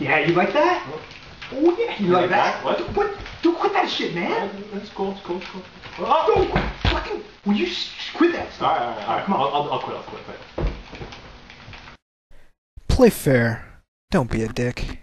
Yeah, you like that? What? Oh yeah, you like that? What? Don't quit that shit, man. That's cool, it's cool, it's cool. Oh! Don't fucking... Will you quit that stuff? Alright, come on. I'll quit. Play fair. Don't be a dick.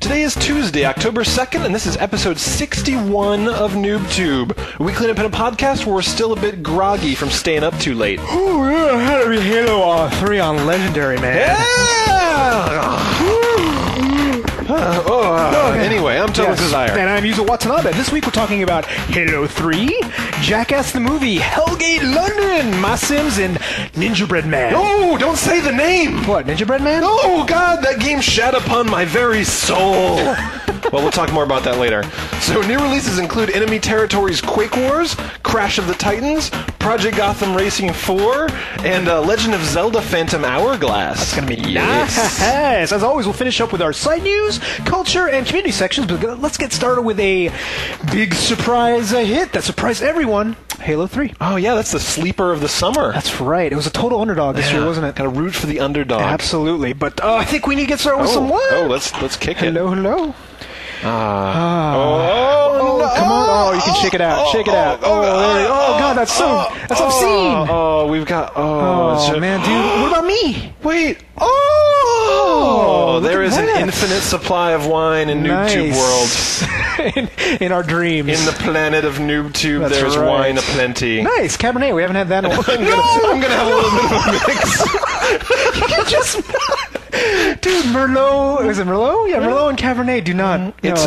Today is Tuesday, October 2nd, and this is episode 61 of NoobToob, a weekly independent podcast where we're still a bit groggy from staying up too late. Ooh, yeah, I had to read Halo 3 on Legendary, man. Yeah! Anyway, I'm Tobin Desire. And I'm Yuzo Watanabe. This week we're talking about Halo 3, Jackass the Movie, Hellgate London, My Sims, and Ninjabread Man. No, don't say the name! What, Ninjabread Man? Oh, God, that game shat upon my very soul. Well, we'll talk more about that later. So new releases include Enemy Territories Quake Wars, Crash of the Titans, Project Gotham Racing 4, and Legend of Zelda Phantom Hourglass. That's going to be nice. As always, we'll finish up with our site news, culture, and community sections, but let's get started with a big surprise hit that surprised everyone, Halo 3. Oh, yeah, that's the sleeper of the summer. That's right. It was a total underdog this year, wasn't it? Gotta root for the underdog. Absolutely. But I think we need to get started with some what? Oh, let's kick it. Hello. Come on. Oh, you can shake it out. Shake it out. God, that's so obscene. Man, dude. What about me? Wait. There is an infinite supply of wine in NoobTube world. in our dreams. In the planet of NoobTube, there's wine aplenty. Nice. Cabernet. We haven't had that in a while. I'm going to have a little bit of a mix. You can just... Dude, Merlot... Is it Merlot? Yeah, Merlot and Cabernet do not... It's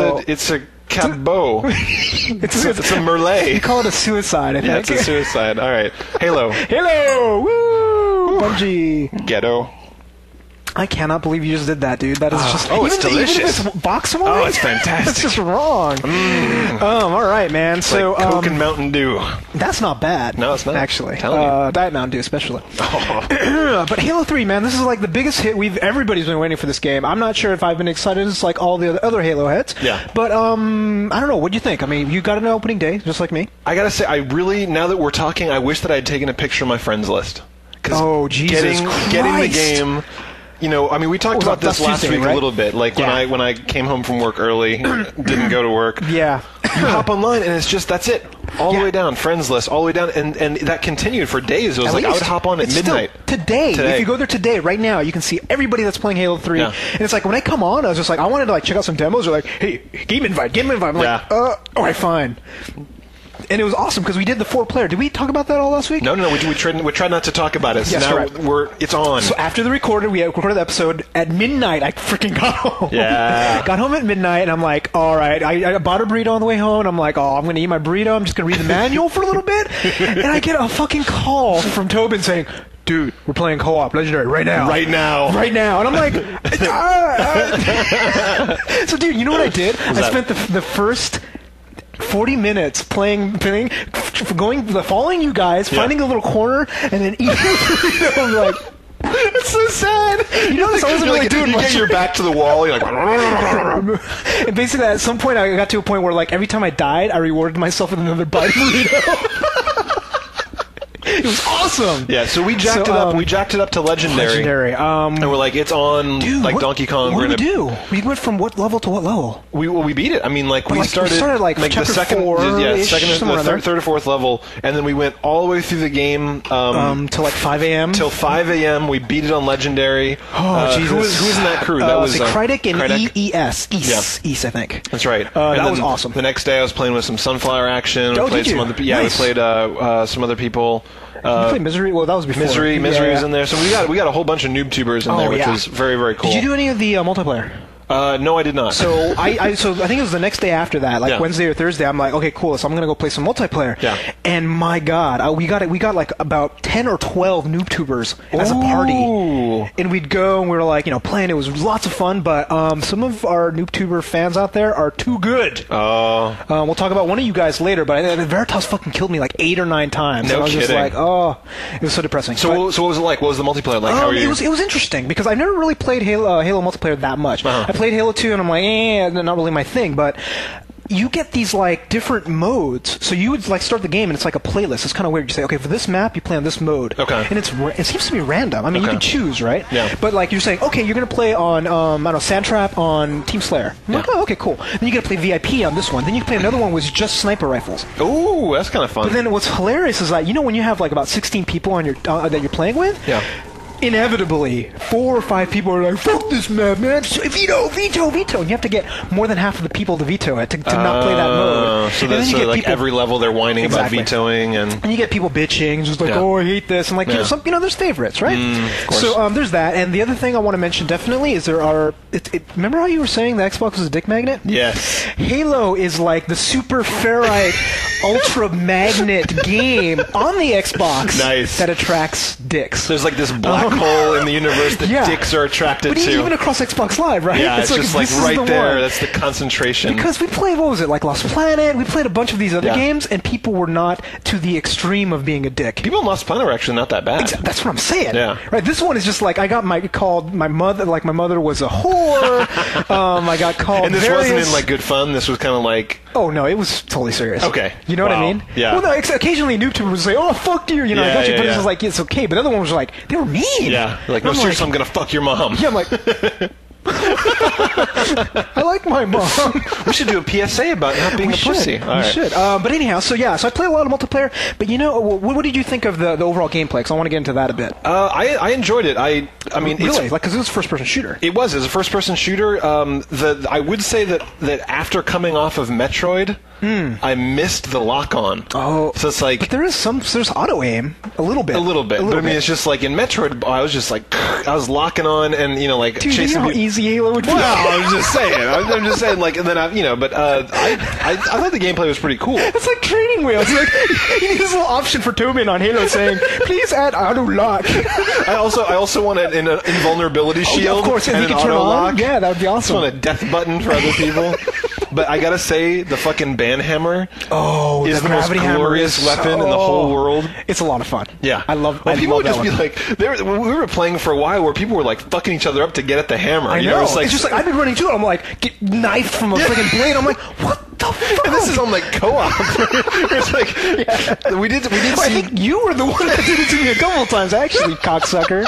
a Cabot. It's a Merlet. You call it a suicide, I think. Yeah, it's a suicide. All right. Halo. Halo! Woo! Bungie. Ghetto. I cannot believe you just did that, dude. That is just... Oh, it's delicious. Even this box wine? Oh, it's fantastic. That's just wrong. Mm. All right, man. It's so, like Coke and Mountain Dew. That's not bad. No, it's not. Actually. Diet Mountain Dew, especially. Oh. But Halo 3, man, this is like the biggest hit everybody's been waiting for this game. I'm not sure if I've been excited as like all the other Halo hits. Yeah. But, I don't know. What do you think? I mean, you got an opening day, just like me. I gotta say, I really, now that we're talking, I wish that I had taken a picture of my friends list. Oh, Jesus Christ. Getting the game... You know, I mean, we talked about this last week a little bit. Like, when I came home from work early, didn't go to work. Yeah. You hop online, and it's just, that's it. All the way down. Friends list, all the way down. And that continued for days. It was I would hop on at midnight. Still today. If you go there today, right now, you can see everybody that's playing Halo 3. Yeah. And it's like, when I come on, I was just like, I wanted to, like, check out some demos. Or like, hey, game invite. I'm like, all right, fine. And it was awesome because we did the 4-player. Did we talk about that all last week? No. We tried not to talk about it. So now it's on. So after the recorder, we recorded the episode at midnight. I freaking got home. Yeah. Got home at midnight, and I'm like, all right. I bought a burrito on the way home, and I'm like, I'm going to eat my burrito. I'm just going to read the manual for a little bit. And I get a fucking call from Tobin saying... Dude, we're playing co-op Legendary right now. Right now. And I'm like, So, dude, you know what I did? I spent the first... 40 minutes playing, following you guys, finding a little corner, and then eating a burrito. I'm like, it's so sad. You know, it's always like, dude, you get your back to the wall, you're like, and basically at some point I got to a point where like every time I died, I rewarded myself with another bite of burrito. It was awesome. Yeah, so we jacked it up. We jacked it up to Legendary. And we're like, it's on, dude, like Donkey Kong. What did we do? We went from what level to what level? We beat it. I mean, like we started like chapter the second, 4. Yeah, second, the third or fourth level, and then we went all the way through the game till like 5 a.m. Till 5 a.m. We beat it on Legendary. Oh, Jesus! Who was in that crew? That was Krytek and EES. East, I think. That's right. That was awesome. The next day, I was playing with some Sunflower Action. We played some other people. You played Misery? Well, that was before. Misery was in there. So we got a whole bunch of NoobTubers in there, which was very, very cool. Did you do any of the multiplayer? No, I did not. So I think it was the next day after that, like Wednesday or Thursday. I'm like, okay, cool. So I'm gonna go play some multiplayer. Yeah. And my God, we got like about 10 or 12 NoobTubers as a party, and we'd go and we were like, playing. It was lots of fun, but some of our NoobTuber fans out there are too good. Oh. We'll talk about one of you guys later, but Veritas fucking killed me like 8 or 9 times. No kidding. I was just like, it was so depressing. So what was it like? What was the multiplayer like? How were you? It was interesting because I've never really played Halo multiplayer that much. Uh-huh. I played Halo 2, and I'm like, not really my thing, but you get these like different modes. So you would like start the game and it's like a playlist. It's kind of weird. You say, okay, for this map you play on this mode. Okay. And it seems to be random. I mean, you can choose, right? Yeah. But like you're saying, okay, you're gonna play on I don't know, Sandtrap on Team Slayer. I'm like, oh, okay, cool. Then you gotta play VIP on this one. Then you play another one with just sniper rifles. Ooh, that's kind of fun. But then what's hilarious is that you know when you have like about 16 people on your that you're playing with. Yeah. Inevitably, 4 or 5 people are like, fuck this map, man. Veto, veto, veto. And you have to get more than half of the people to veto it, to not play that mode. So that's so like people, every level they're whining about vetoing. And you get people bitching, just like, oh, I hate this. And like, you know, some, you know, there's favorites, right? Of course. So there's that. And the other thing I want to mention definitely is there are, remember how you were saying the Xbox was a dick magnet? Yes. Halo is like the super ferrite ultra magnet game on the Xbox that attracts dicks. There's like this black hole in the universe that dicks are attracted to. But even across Xbox Live, right? Yeah, it's like, just like right there. One. That's the concentration. Because we played, what was it, like Lost Planet? We played a bunch of these other games, and people were not to the extreme of being a dick. People in Lost Planet were actually not that bad. That's what I'm saying. Yeah. Right. This one is just like, I got called my mother, like my mother was a whore. I got called and this wasn't in like good fun. This was kind of like... Oh, no, it was totally serious. Okay. You know what I mean? Yeah. Well, no, occasionally NoobToob would say, oh, fuck you, you know, I got you. But it was like, it's okay. But the other one was like, they were mean. Yeah, like, no, seriously, I'm going to fuck your mom. Yeah, I'm like, I like my mom. We should do a PSA about not being a pussy. All right. We should. But anyhow, so yeah, so I play a lot of multiplayer, but you know, what did you think of the overall gameplay? Because I want to get into that a bit. I enjoyed it. I mean, really? Like, because it was a first-person shooter. It was. It was a first-person shooter. I would say that after coming off of Metroid... I missed the lock-on. Oh. So it's like... But there is some... There's auto-aim. A little bit. I mean, it's just like in Metroid, I was just like... I was locking on and, you know, like... Dude, chasing you know how easy Halo would be? Well, I'm just saying, like, and then I... You know, but I thought the gameplay was pretty cool. It's like training wheels. Like, you need this little option for Tobin on Halo saying, please add auto-lock. I also want an invulnerability shield. Oh, of course, and you can turn auto-lock. Yeah, that would be awesome. I want a death button for other people. But I gotta say, the fucking banhammer is the most glorious weapon in the whole world. It's a lot of fun. Yeah. I love that. People would just be like, we were playing for a while where people were like fucking each other up to get at the hammer. I know. It's just like, I've been running too, and I'm like, get knifed from a freaking blade. I'm like, what? And this is on like co-op. It's like we did. I think you were the one that did it to me a couple of times, actually, cocksucker.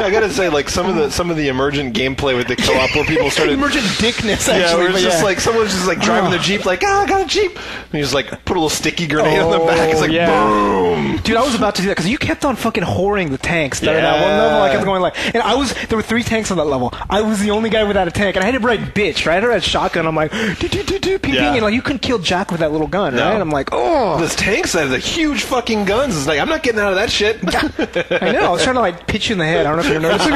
I gotta say, like some of the emergent gameplay with the co-op where people started emergent dickness. Actually, yeah, where it's just like someone's just like driving their Jeep, like I got a Jeep, and you just like put a little sticky grenade on the back. It's like boom. Dude, I was about to do that because you kept on fucking whoring the tanks. That are that one level, I kept going like, and there were 3 tanks on that level. I was the only guy without a tank, and I had to ride bitch, right? I had to ride shotgun. I'm like, peeping, and like you couldn't kill Jack with that little gun, right? And I'm like, oh, this tank side of the huge fucking guns. It's like I'm not getting out of that shit. I know. I was trying to like pitch you in the head. I don't know if you're noticing,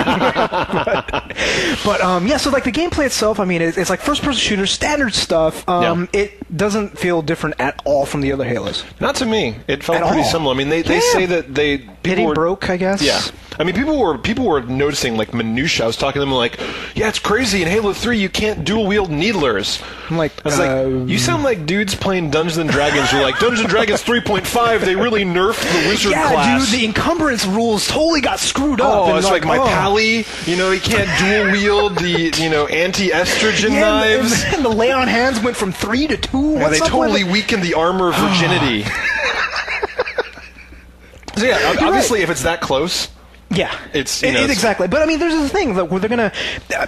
but yeah. So like the gameplay itself, I mean, it's like first-person shooter, standard stuff. It doesn't feel different at all from the other Halos. Not to me. It felt pretty similar. I mean, they say that people broke, I guess. Yeah. I mean, people were noticing like minutia. I was talking to them like, yeah, it's crazy. In Halo 3, you can't dual wield needlers. I'm like, you sound like dudes playing Dungeons and Dragons. You're like, Dungeons and Dragons 3.5. They really nerfed the wizard class. Yeah, dude, the encumbrance rules totally got screwed up. Oh, it's like my pally. You know, he can't dual wield the anti-estrogen knives. And the lay on hands went from 3 to 2. Yeah, they totally weakened the armor of virginity. So yeah, obviously, if it's that close. Yeah, it's exactly. But I mean, there's a thing that where they're gonna,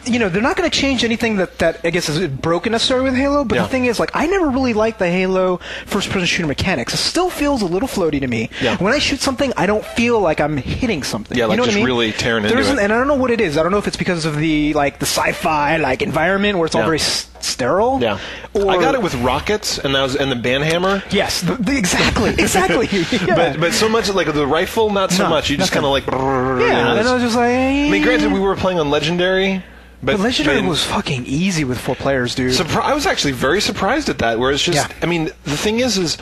they're not gonna change anything that I guess is broken necessarily with Halo. But the thing is, like, I never really liked the Halo first-person shooter mechanics. It still feels a little floaty to me. Yeah. When I shoot something, I don't feel like I'm hitting something. Yeah, like you know just what I mean? Really tearing into it. And I don't know what it is. I don't know if it's because of the sci-fi environment where it's all very sterile. Yeah. Or I got it with rockets and the banhammer. Yes, exactly. Yeah. But so much like the rifle, not so much. You just kind of like. Yeah, and I was just like... I mean, granted, we were playing on Legendary... But Legendary was fucking easy with 4 players, dude. I was actually very surprised at that, where it's just... Yeah. I mean, the thing is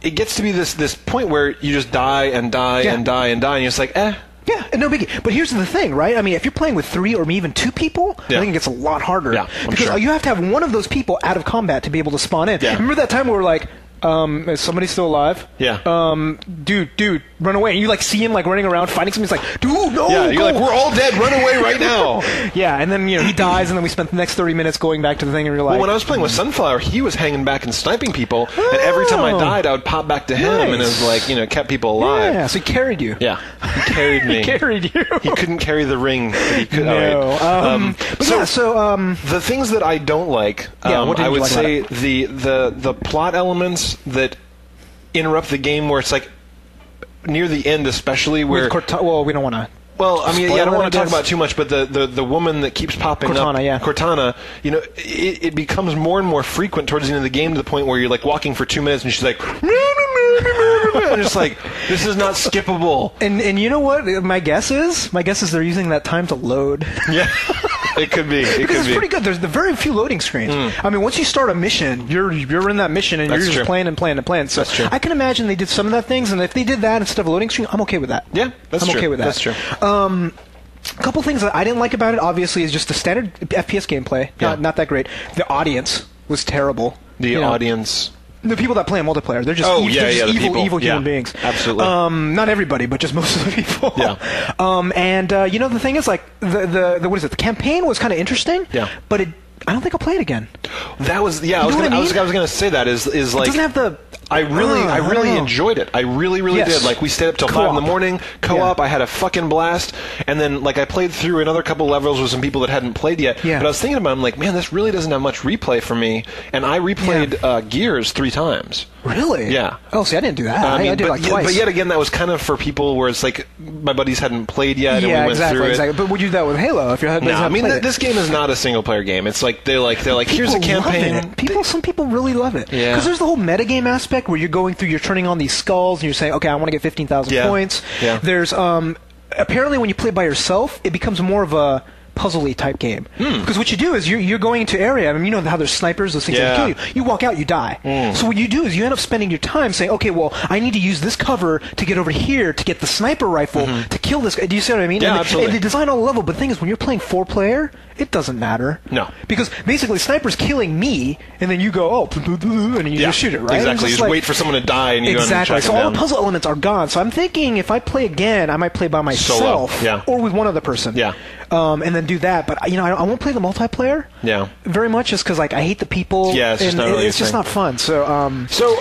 it gets to be this point where you just die and die and die and die, and you're just like, eh... Yeah, no biggie. But here's the thing, right? I mean, if you're playing with 3 or even 2 people, I think it gets a lot harder. Yeah, because you have to have one of those people out of combat to be able to spawn in. Yeah. Remember that time we were like... Is somebody still alive? Yeah. Dude, run away. And you, like, see him, like, running around, fighting somebody. He's like, dude, no! Yeah, you're like, we're all dead. Run away right now. Yeah, and then, you know, he dies, and then we spent the next 30 minutes going back to the thing and realized... Well, when I was playing with Sunflower, he was hanging back and sniping people, and every time I died, I would pop back to him, and it was, like, you know, kept people alive. Yeah, so he carried you. Yeah. He carried me. He carried you. He couldn't carry the ring, but he could... No. Right. The things that I don't like, I would say the plot elements that interrupt the game, where it's like near the end, especially where we don't want to. Well, I mean, yeah, I don't want to talk about too much, but the woman that keeps popping up, Cortana, you know, it becomes more and more frequent towards the end of the game, to the point where you're like walking for 2 minutes and she's like, I'm just like, this is not skippable. And you know what? My guess is they're using that time to load. Yeah. It could be. Because it's pretty good. There's very few loading screens. I mean, once you start a mission, you're in that mission, and you're just playing and playing and playing. So that's true. I can imagine they did some of that things, and if they did that instead of a loading screen, I'm okay with that. Yeah, that's true. I'm okay with that. That's true. A couple things that I didn't like about it, obviously, is just the standard FPS gameplay. Yeah. Not that great. The audience was terrible. The people that play in multiplayer, they're just evil human beings. Absolutely. Not everybody, but just most of the people. Yeah. You know, the thing is, like, the campaign was kind of interesting. Yeah. But I don't think I'll play it again. That was, yeah, I was going to say that is like... It doesn't have the... I really enjoyed it. I really yes. did. Like, we stayed up till 5 in the morning, co-op, I had a fucking blast, and then, like, I played through another couple levels with some people that hadn't played yet, but I was thinking about it, I'm like, man, this really doesn't have much replay for me, and I replayed Gears 3 times. Really? Yeah. Oh, see, I didn't do that. I did, like, twice. But yet again, that was kind of for people where it's like, my buddies hadn't played yet, and we went through it. But would you do that with Halo? If your buddies hadn't played it? This game is not a single-player game. It's like, they're like here's a campaign. Some people really love it. Yeah. Because there's the whole metagame aspect, where you're going through, you're turning on these skulls, and you're saying, okay, I want to get 15,000 points. Yeah. There's, apparently when you play by yourself, it becomes more of a puzzle-y type game. Because what you do is you're going into area, I mean, you know how there's snipers, those things that kill you. You walk out, you die. So what you do is you end up spending your time saying, okay, well, I need to use this cover to get over here, to get the sniper rifle, to kill this guy. Do you see what I mean? Yeah, absolutely. And they design all the level, but the thing is, when you're playing 4-player, it doesn't matter. No. Because basically, sniper's killing me, and then you go, and you just shoot it, right? Exactly. You just wait for someone to die, and you go and check it down. So all the puzzle elements are gone. So I'm thinking, if I play again, I might play by myself or with one other person. Yeah. And then do that. But, you know, I won't play the multiplayer very much, just because, like, I hate the people. Yeah, it's just not fun. So,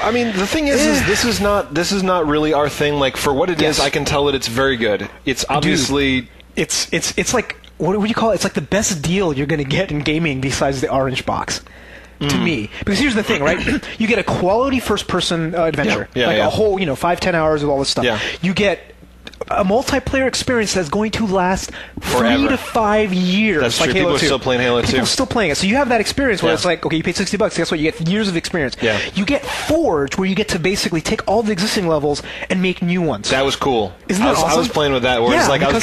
I mean, the thing is this is not really our thing. Like, for what it is, I can tell that it's very good. It's obviously... Dude, it's like... What would you call it? It's like the best deal you're going to get in gaming besides the orange box, to me. Because here's the thing, right? You get a quality first-person adventure. Yeah. Yeah, like a whole, you know, 5-10 hours with all this stuff. Yeah. You get a multiplayer experience that's going to last forever. 3 to 5 years. That's like true. Halo 2. People are still playing Halo 2. People are still playing it. So you have that experience where it's like, okay, you paid $60. Guess what? You get years of experience. Yeah. You get Forge, where you get to basically take all the existing levels and make new ones. That was cool. Isn't that awesome? I was playing with that, where it's like I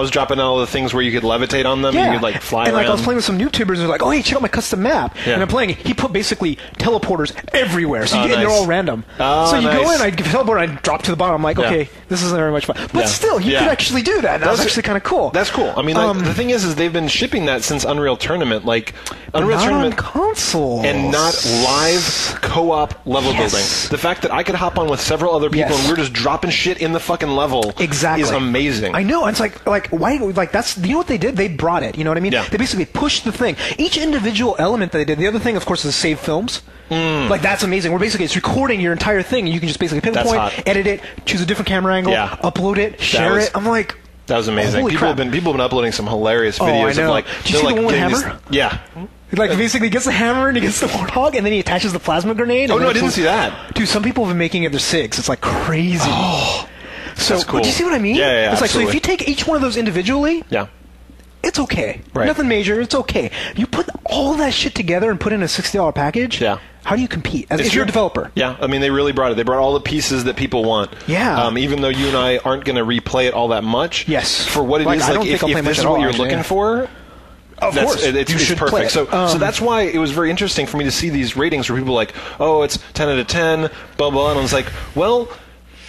was dropping down all the things where you could levitate on them and you could, like, fly around. And, like, I was playing with some NoobTubers, and they're like, oh, hey, check out my custom map. Yeah. And I'm playing it. He put basically teleporters everywhere. So and they're all random. So you go in, I teleport, and I drop to the bottom. I'm like, okay, this isn't very much fun. But still, you could actually do that. That was actually kind of cool. That's cool. I mean, the thing is they've been shipping that since Unreal Tournament. Like, Unreal Tournament console and not live co-op level building. The fact that I could hop on with several other people and we're just dropping shit in the fucking level is amazing. I know. It's like why? Like, that's, you know what they did? They brought it. You know what I mean? Yeah. They basically pushed the thing. Each individual element that they did. The other thing, of course, is save films. Like, that's amazing. Where basically it's recording your entire thing, and you can just basically pick a point, edit it, choose a different camera angle, upload it, share it. I'm like, that was amazing. Holy crap. People have been uploading some hilarious videos of, like, did you see the one with hammer? Yeah. Like, basically gets the hammer and he gets the warthog, and then he attaches the plasma grenade. Oh no, I didn't see that. Dude, some people have been making it their SIGs. It's like crazy. Oh, so that's cool. Do you see what I mean? Yeah. It's like, so if you take each one of those individually, it's okay. Right. Nothing major. It's okay. You put all that shit together and put in a $60 package. Yeah. How do you compete? If you're a developer. Yeah. I mean, they really brought it. They brought all the pieces that people want. Yeah. Even though you and I aren't going to replay it all that much. Yes. For what it is, like, if this is what you're looking for... Of course, it's perfect. So that's why it was very interesting for me to see these ratings where people were like, oh, it's 10 out of 10, blah, blah, and I was like, well,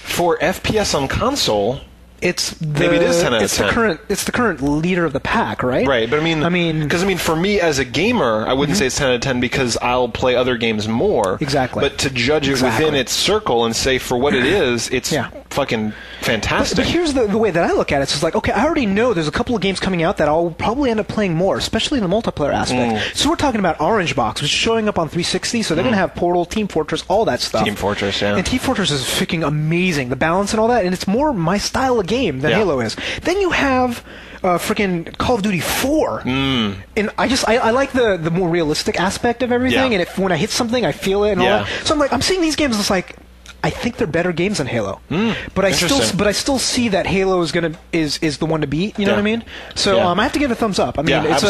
for FPS on console... It's the current leader of the pack, right? Right, but I mean, for me as a gamer, I wouldn't say it's 10 out of 10 because I'll play other games more. Exactly. But to judge it within its circle and say for what it is, it's fucking fantastic. But here's the way that I look at it: it's just like, okay, I already know there's a couple of games coming out that I'll probably end up playing more, especially in the multiplayer aspect. So we're talking about Orange Box, which is showing up on 360. So they're gonna have Portal, Team Fortress, all that stuff. Team Fortress, yeah. And Team Fortress is freaking amazing. The balance and all that, and it's more my style of game than Halo is. Then you have freaking Call of Duty 4. And I like the more realistic aspect of everything, and if when I hit something, I feel it and all that. So I'm like, I'm seeing these games, it's like, I think they're better games than Halo. But I still see that Halo is the one to beat, you know what I mean? So I have to give it a thumbs up. I mean, it's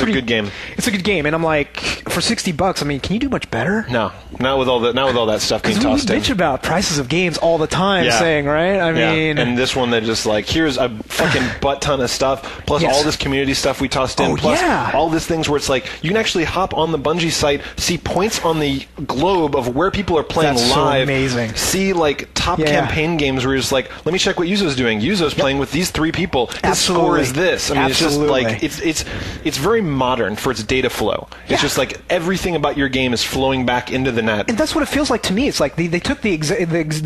a good game. It's a good game, and I'm like, for $60, I mean, can you do much better? No. Not with all that stuff being tossed in. Because we bitch about prices of games all the time saying, right? I mean, and this one, they're just like, here's a fucking butt ton of stuff, plus all this community stuff we tossed in, plus all these things where it's like, you can actually hop on the Bungie site, see points on the globe of where people are playing live. So amazing. See, like, top campaign games where you're just like, let me check what Yuzo's doing. Yuzo's playing with these three people. His score is this. I mean, it's very modern for its data flow. It's just like everything about your game is flowing back into the net. And that's what it feels like to me. It's like they took the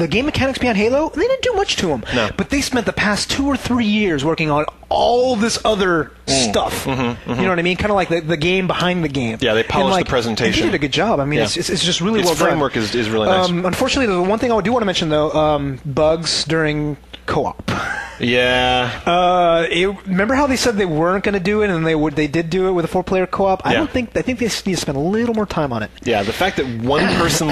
game mechanics behind Halo, and they didn't do much to them. No. But they spent the past 2 or 3 years working on all this other stuff. You know what I mean? Kind of like the game behind the game. Yeah, they polished the presentation. They did a good job. I mean, it's just really well done. Its framework is really nice. Unfortunately, the one thing I do want to mention, though, bugs during co-op. Yeah. Remember how they said they weren't going to do it, and they did do it with a 4-player co-op? I think they need to spend a little more time on it. Yeah, the fact that one person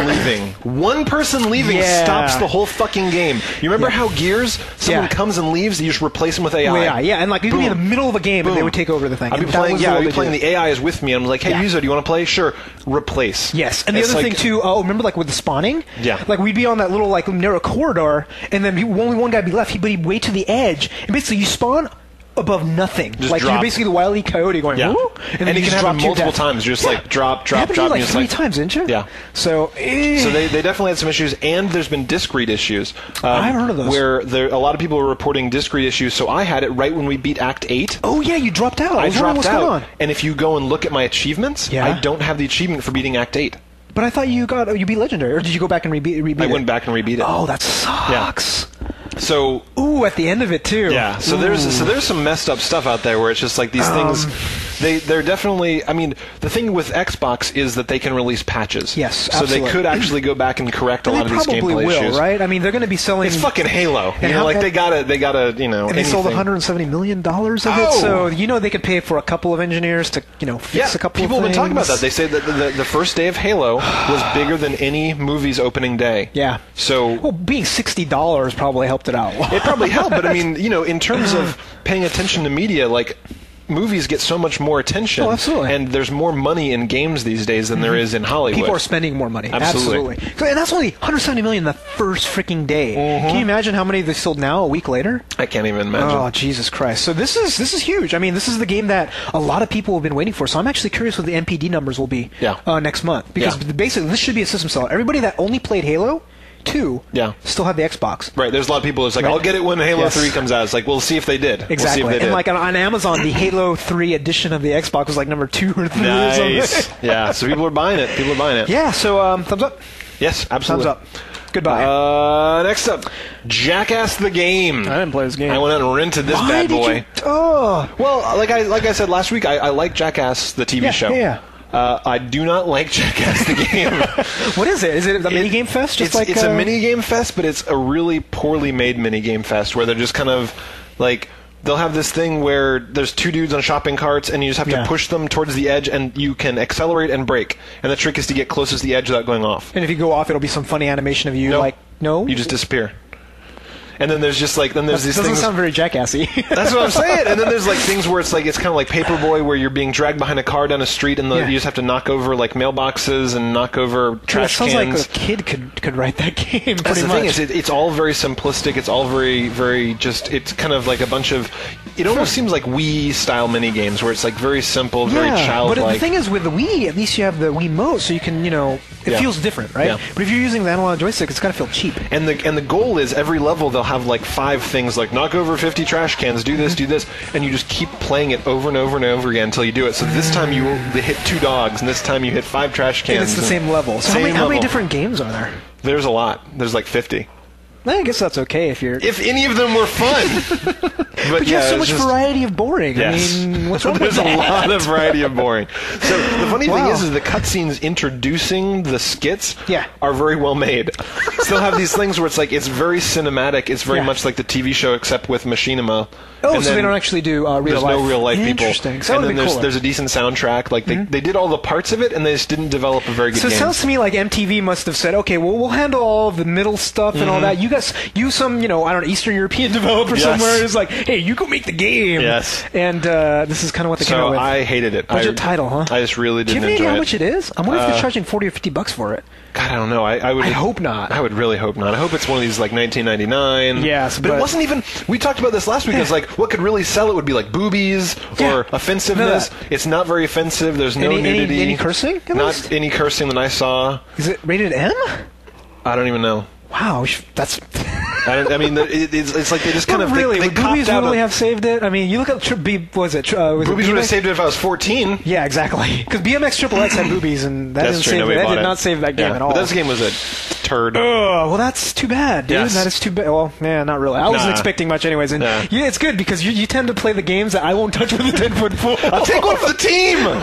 leaving stops the whole fucking game. You remember how Gears, someone comes and leaves, you just replace them with AI. And like, you'd be in the middle of a game, and they would take over the thing. I'd be playing the AI is with me, and I'm like, hey, Yuzo, do you want to play? Sure. Replace. Yes. And the other thing, too, remember, like, with the spawning? Yeah. Like, we'd be on that little, like, narrow corridor, and then only one guy would be left, but he'd wait to the edge, and basically you spawn above nothing. Just like, you're basically the Wile E. Coyote going, whoo! And it can happen multiple times. You're just like, drop. It happened to you like 3 times, didn't you? Yeah. So they definitely had some issues, and there's been discrete issues. I've heard of those. Where a lot of people were reporting discrete issues, so I had it right when we beat Act 8. Oh, yeah, you dropped out. I dropped out. And if you go and look at my achievements, I don't have the achievement for beating Act 8. But I thought you beat Legendary, or did you go back and rebeat it? I went back and rebeat it. Oh, that sucks. Yeah. So at the end of it too. Yeah. So there's some messed up stuff out there where it's just like these things. They're definitely. I mean, the thing with Xbox is that they can release patches. Yes. Absolutely. So they could actually go back and correct a lot of these gameplay issues. Right? I mean, they're going to be selling. It's fucking Halo. And they gotta. You know. And they sold $170 million of it. So they could pay for a couple of engineers to fix a couple. People have been talking about that. They say that the first day of Halo was bigger than any movie's opening day. Yeah. So being $60 probably helped it out. It probably helped, but I mean, in terms of paying attention to media, like, movies get so much more attention. Oh, absolutely. And there's more money in games these days than there is in Hollywood. People are spending more money. Absolutely. And that's only $170 million the first freaking day. Can you imagine how many they sold now a week later? I can't even imagine. Oh, Jesus Christ. So this is huge. I mean, this is the game that a lot of people have been waiting for. So I'm actually curious what the NPD numbers will be next month. Because basically, this should be a system seller. Everybody that only played Halo 2 still have the Xbox. Right, there's a lot of people who's like, I'll get it when Halo 3 comes out. It's like, we'll see if they did. Exactly. We'll see if they did. And like on Amazon, the Halo 3 edition of the Xbox was like number 2 or 3. Nice. Yeah, so people are buying it. People are buying it. Yeah, so thumbs up? Yes, absolutely. Thumbs up. Goodbye. Next up, Jackass the Game. I didn't play this game. I went out and rented this bad boy. Why did you? Oh. Well, like I said last week, I like Jackass the TV show. Yeah. I do not like Jackass the Game. What is it? Is it a mini game fest? It's a mini game fest, but it's a really poorly made mini game fest where they're just kind of like, they'll have this thing where there's 2 dudes on shopping carts, and you just have to push them towards the edge, and you can accelerate and brake. And the trick is to get closest to the edge without going off. And if you go off, it'll be some funny animation of you you just disappear. And then there's just like these things. Doesn't sound very jackassy. That's what I'm saying. And then there's like things where it's like, it's kind of like Paperboy, where you're being dragged behind a car down a street, and you just have to knock over like mailboxes and knock over trash cans. Sounds like a kid could write that game. That's pretty much the thing. Is it's all very simplistic. It's all very very just. It's kind of like a bunch of. It almost seems like Wii style mini games where it's like very simple, very childlike. But the thing is, with the Wii, at least you have the Wiimote, so you can it feels different, right? Yeah. But if you're using the analog joystick, it's got to feel cheap. And the goal is every level. they'll have like 5 things like knock over 50 trash cans, do this, and you just keep playing it over and over and over again until you do it. So this time you hit 2 dogs, and this time you hit 5 trash cans. And it's the same level. So how many different games are there? There's a lot. There's like 50. I guess that's okay if you're... If any of them were fun! But you have so much variety of boring. Yes. I mean, what's wrong with that? There's a lot of variety of boring. So the funny thing is the cutscenes introducing the skits are very well made. Still have these things where it's like, it's very cinematic. It's very much like the TV show, except with Machinima. Oh, so they don't actually do real life. There's no real life people. Interesting. So and then there's a decent soundtrack. Like they did all the parts of it, and they just didn't develop a very good game. So it sounds to me like MTV must have said, okay, well, we'll handle all the middle stuff and all that. You guys, I don't know, Eastern European developer somewhere is like, hey, you go make the game. Yes. And this is kind of what they came up with. So I hated it. Budget title, huh? I just really didn't enjoy it. Do you have any idea how much it is? I wonder if they're charging $40 or $50 for it. God, I don't know. I hope not. I would really hope not. I hope it's one of these, like, $19.99. Yes, but... it wasn't even... We talked about this last week. It's like, what could really sell it would be, like, boobies or offensiveness. It's not very offensive. There's no nudity. Any cursing? Not any cursing that I saw. Is it rated M? I don't even know. Wow, that's... I mean, it's like they just kind of... Really, they boobies really have saved it? I mean, you look up... Boobies would have saved it if I was 14. Yeah, exactly. Because BMX XXX had boobies, and that didn't save it. That did not save that game at all. But this game was a turd. Oh, well, that's too bad, dude. Yes. That is too bad. Well, yeah, not really. I wasn't expecting much anyways. And yeah, it's good, because you tend to play the games that I won't touch with a 10-foot pole. I'll take one for the team!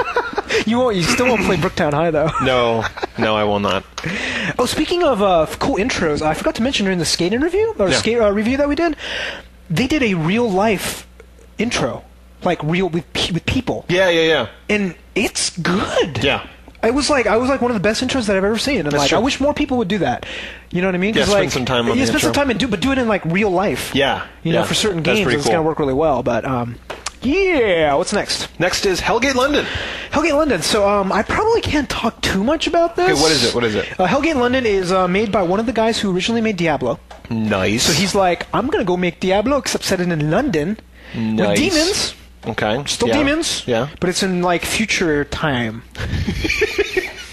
You still won't play Brooktown High, though. No, I will not. Oh, speaking of cool intros, I forgot to mention during the skate interview, or skate review that we did, they did a real-life intro, like real with people. Yeah. And it's good. Yeah. I was like one of the best intros that I've ever seen, and I wish more people would do that. You know what I mean? Yeah, spend some time on the intro. Spend some time and do it in like real life. Yeah. You know, for certain games, it's going to work really well, but... Yeah, what's next? Next is Hellgate London. Hellgate London. So I probably can't talk too much about this. Okay, what is it? Hellgate London is made by one of the guys who originally made Diablo. Nice. So he's like, I'm going to go make Diablo, except set it in London with demons. Okay. Still demons. Yeah. But it's in, like, future time.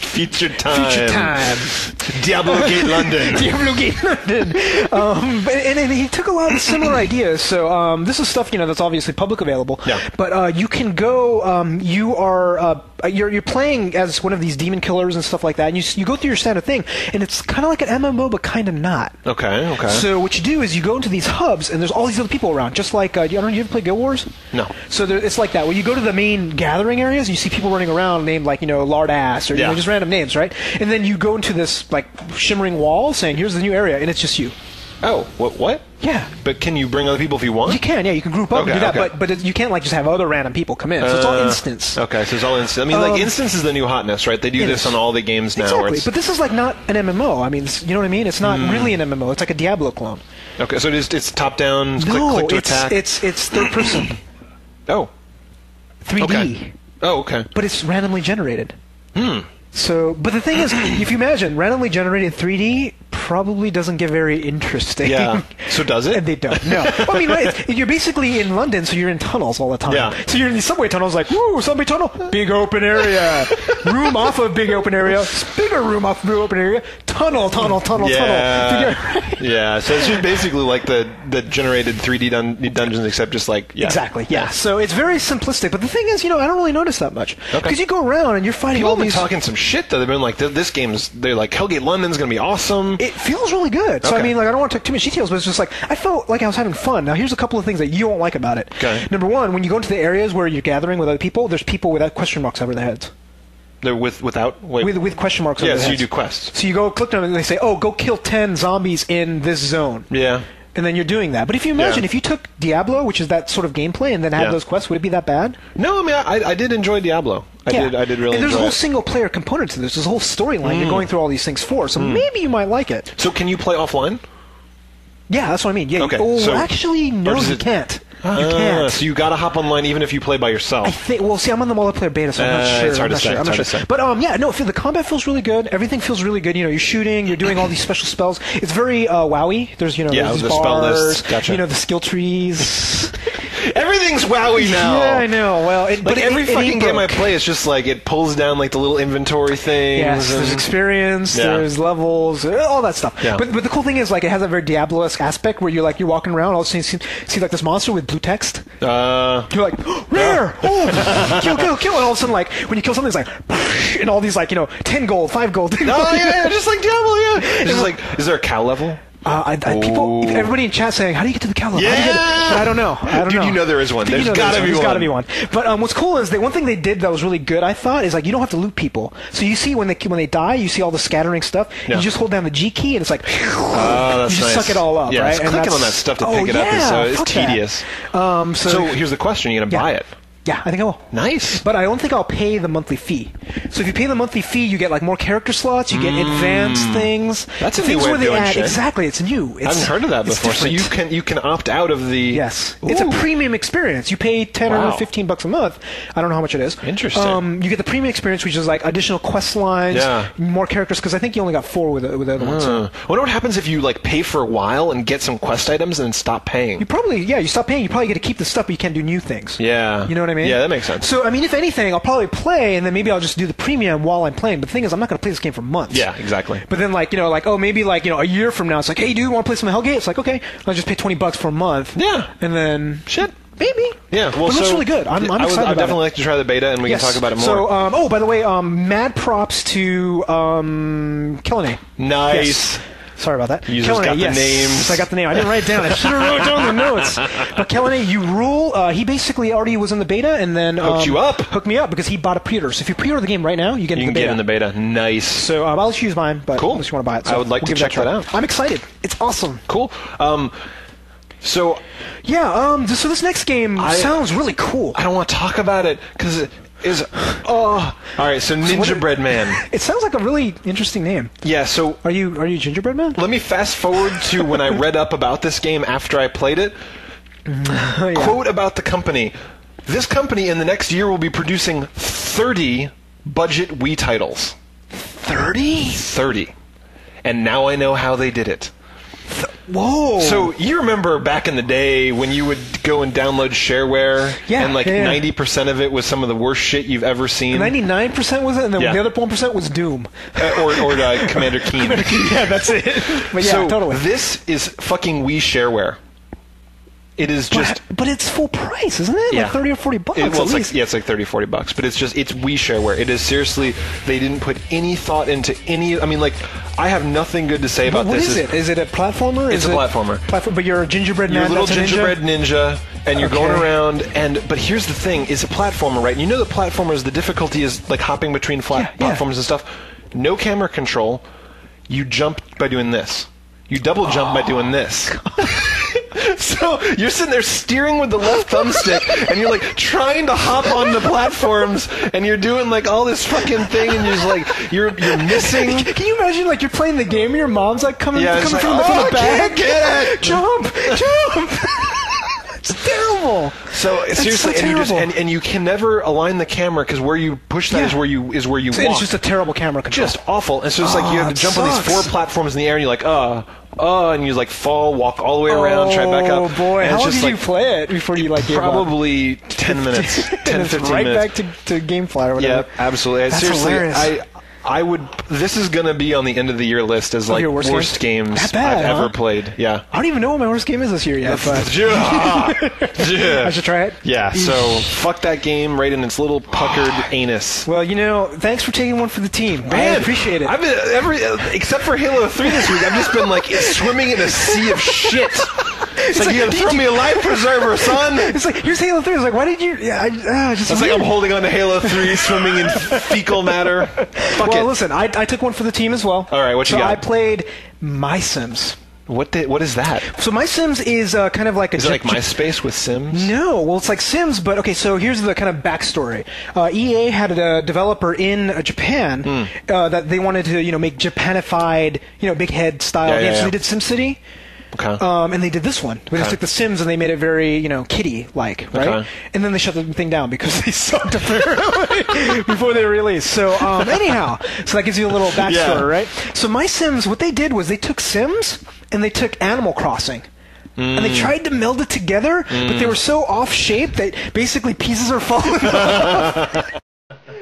Future time. Diablogate London. Diablogate London. And he took a lot of similar ideas. So this is stuff that's obviously public available. Yeah. But you can go. You're playing as one of these demon killers and stuff like that, and you go through your standard thing, and it's kind of like an MMO, but kind of not. Okay. So what you do is you go into these hubs, and there's all these other people around, just like, I don't know, you ever play Guild Wars? No. So it's like that, where you go to the main gathering areas, and you see people running around named, like, Lard Ass, or just random names, right? And then you go into this, like, shimmering wall saying, here's the new area, and it's just you. Oh, what? Yeah. But can you bring other people if you want? You can, yeah. You can group up and do that, but you can't, like, just have other random people come in. So it's all instance. Okay, so it's all instance. I mean, like, instance is the new hotness, right? They do this on all the games now. Exactly, but this is, like, not an MMO. I mean, you know what I mean? It's not really an MMO. It's like a Diablo clone. Okay, so it's top-down, click to attack? No, it's third-person. 3D. Okay. Oh, okay. But it's randomly generated. Hmm. So, but the thing is, if you imagine, randomly generated 3D probably doesn't get very interesting. Yeah. So does it? And they don't. No. Well, I mean, you're basically in London, so you're in tunnels all the time. Yeah. So you're in these subway tunnels, like, woo, subway tunnel, big open area, room off of big open area, bigger room off of big open area, tunnel. Yeah. So it's just basically like the generated 3D dungeons, except just like exactly. Yeah. So it's very simplistic. But the thing is, I don't really notice that much because you go around and you're fighting all these. People have been talking some shit though. They've been like, they're like, Hellgate London's gonna be awesome. It feels really good. So I mean, like, I don't want to talk too much details, but it's just like I felt like I was having fun. Now here's a couple of things that you won't like about it. Okay. Number one, when you go into the areas where you're gathering with other people, there's people without question marks over their heads. They're with question marks over their heads. Yes, you do quests. So you go click on it and they say, oh, go kill 10 zombies in this zone. Yeah. And then you're doing that. But if you imagine, if you took Diablo, which is that sort of gameplay, and then had those quests, would it be that bad? No, I mean, I did enjoy Diablo. I did really enjoy it. And there's a whole single-player component to this. There's a whole storyline you're going through all these things for, so maybe you might like it. So can you play offline? Yeah, that's what I mean. Yeah, okay. Oh, so, actually, no, you can't. You can't. So you got to hop online even if you play by yourself. Well, see, I'm on the multiplayer beta, so I'm not sure. It's hard to say. But yeah, no, the combat feels really good. Everything feels really good. You're shooting. You're doing all these special spells. It's very wowy. There's these bars. Spell list. Gotcha. The skill trees. Everything's wowy now. Yeah, I know. Well, it, like, but every fucking game I play, it's just like it pulls down like the little inventory things. Yes, and there's experience, there's levels, all that stuff. Yeah. But the cool thing is, like, it has a very Diablo-esque aspect where you're walking around, all of a sudden you see like this monster with blue text. You're like, rare, oh, kill, and all of a sudden, like, when you kill something, it's like, and all these, like, you know, 10 gold, 5 gold. Oh yeah, just like Diablo. Yeah, it's just like, is there a cow level? Everybody in chat saying, how do you get to the cow level? I don't know. Dude, you know there is one. There's gotta be one. But what's cool is that one thing they did that was really good, I thought, is like you don't have to loot people. So you see when they die, you see all the scattering stuff. Yeah. You just hold down the G key and it's like, suck it all up. Yeah, right? Just clicking on that stuff to pick it up is it's tedious. So here's the question: you gonna buy it? Yeah, I think I will. Nice. But I don't think I'll pay the monthly fee. So if you pay the monthly fee, you get like more character slots, you get advanced things. That's a new way of doing shit. Exactly, it's new. I haven't heard of that before. So you can opt out of the... Yes. Ooh. It's a premium experience. You pay $10 or $15 a month. I don't know how much it is. Interesting. You get the premium experience, which is like additional quest lines, more characters, because I think you only got 4 with the other ones. I wonder what happens if you like pay for a while and get some quest items and then stop paying. You stop paying. You probably get to keep the stuff, but you can't do new things. Yeah. You know what I mean? Yeah, that makes sense. So, I mean, if anything, I'll probably play, and then maybe I'll just do the premium while I'm playing. But the thing is, I'm not going to play this game for months. Yeah, exactly. But then, like, you know, like, oh, maybe, like, you know, a year from now, it's like, hey, dude, want to play some Hellgate? It's like, okay, I'll just pay $20 for a month. Yeah. And then... Shit. Maybe. Yeah, well, but it looks really good. I'm excited about it. I'd definitely like to try the beta, and we can talk about it more. So, oh, by the way, mad props to Kellenay. Nice. Yes. Sorry about that. You just got the names. So I got the name. I didn't write it down. I should have wrote down the notes. But Kellenay, you rule. He basically already was in the beta and then... Hooked me up because he bought a pre-order. So if you pre-order the game right now, you get into the beta. You can get in the beta. Nice. So I'll let you use mine, but unless you want to buy it. So I would like to check that out. I'm excited. It's awesome. Cool. So this next game sounds really cool. I don't want to talk about it because... all right, so Ninjabread Man. It sounds like a really interesting name. Yeah, so are you Gingerbread Man? Let me fast forward to when I read up about this game after I played it. Quote about the company. This company in the next year will be producing 30 budget Wii titles. 30? 30. And now I know how they did it. Whoa! So you remember back in the day when you would go and download shareware, and like 90% of it was some of the worst shit you've ever seen. 99% was it, and then the other 1% was Doom or Commander Keen. Commander Keen. Yeah, that's it. But yeah, so totally. This is fucking Wii shareware. It is just, but it's full price, isn't it? Yeah. Like $30 or $40. It's like $30, $40. But it's Wii shareware. It is seriously, they didn't put any thought into any. I mean, like, I have nothing good to say about this. What is it? Is it a platformer? It's a platformer. But you're a gingerbread man. You're a little gingerbread ninja, and you're going around. But here's the thing: it's a platformer, right? And you know, the platformers, the difficulty is like hopping between platforms and stuff. No camera control. You jump by doing this. You double jump by doing this. So you're sitting there steering with the left thumbstick, and you're like trying to hop on the platforms, and you're doing like all this fucking thing, and you're just like you're missing. Can you imagine, like, you're playing the game, and your mom's like coming from the back, get it, jump. It's terrible. So seriously, so and you can never align the camera because where you push that is where you walk. It's just a terrible camera control. Just awful. And so it's like you have to jump on these 4 platforms in the air, and you're like, and you like fall, walk all the way around, try back up. Oh boy! How long did you play it before you like gave up? Probably 10 minutes, 10-15 minutes. Right back to GameFly or whatever. Yeah, absolutely. That's hilarious. I would. This is gonna be on the end of the year list as like worst games I've ever played. Yeah. I don't even know what my worst game is this year yet. But I should try it. Yeah. So fuck that game right in its little puckered anus. Well, you know, thanks for taking one for the team. Man, I appreciate it. I've been except for Halo 3 this week. I've just been like swimming in a sea of shit. It's like, you throw me a life preserver, son. It's like, here's Halo 3. It's like, why did you? Yeah, it's like I'm holding on to Halo 3, swimming in fecal matter. Fuck it. Well, listen, I took one for the team as well. All right, what you got? I played My Sims. What is that? So My Sims is kind of like a... Is it like MySpace with Sims? No. Well, it's like Sims, but... Okay, so here's the kind of backstory. EA had a developer in Japan that they wanted to, you know, make Japanified, you know, big head style games. So they did SimCity. Okay. And they did this one. They just took The Sims and they made it very, you know, kiddie-like, right? Okay. And then they shut the thing down because they sucked apparently before they released. So anyhow, so that gives you a little backstory, right? So My Sims, what they did was they took Sims and they took Animal Crossing. And they tried to meld it together, but they were so off-shape that basically pieces are falling off.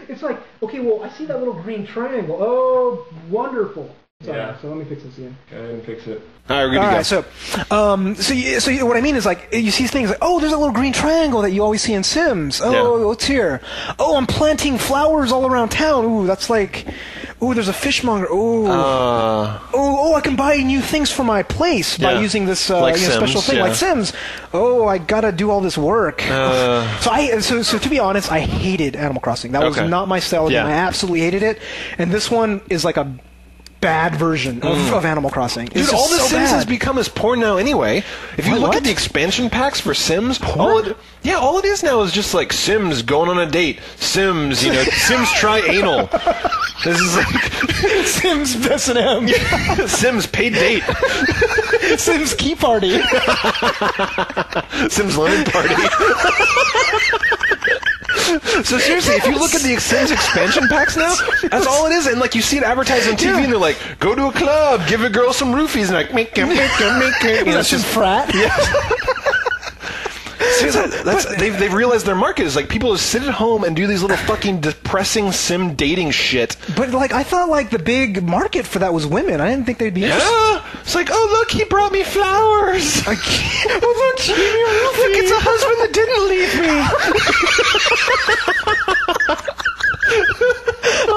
It's like, okay, well, I see that little green triangle. Oh, wonderful. Sorry, yeah. So let me fix this again. Go ahead and fix it. All right, we're good to go. So what I mean is, like, you see things like, oh, there's a little green triangle that you always see in Sims. Oh, yeah. What's here? Oh, I'm planting flowers all around town. Ooh, that's like... Ooh, there's a fishmonger. Ooh. Oh, I can buy new things for my place by using this special thing like Sims. Oh, I gotta do all this work. So to be honest, I hated Animal Crossing. That was not my style. Yeah. I absolutely hated it. And this one is like a bad version of Animal Crossing. Dude, all the Sims has become is porn now anyway. If you look at the expansion packs for Sims, all it is now is just like Sims going on a date, Sims, you know, Sims try anal. This is like Sims S&M, Sims paid date, Sims key party, Sims lemon party. So seriously, if you look at the Sims expansion packs now, that's all it is. And like you see it advertised on TV, and they're like, "Go to a club, give a girl some roofies," and like, make it. That's just frat. Yeah. So they've realized their market is like people who sit at home and do these little fucking depressing sim dating shit. But like I thought, like the big market for that was women. I didn't think they'd be. Yeah, it's like, oh look, he brought me flowers. I can't. Oh look, he gave me a roofie. Look, it's a husband that didn't leave me.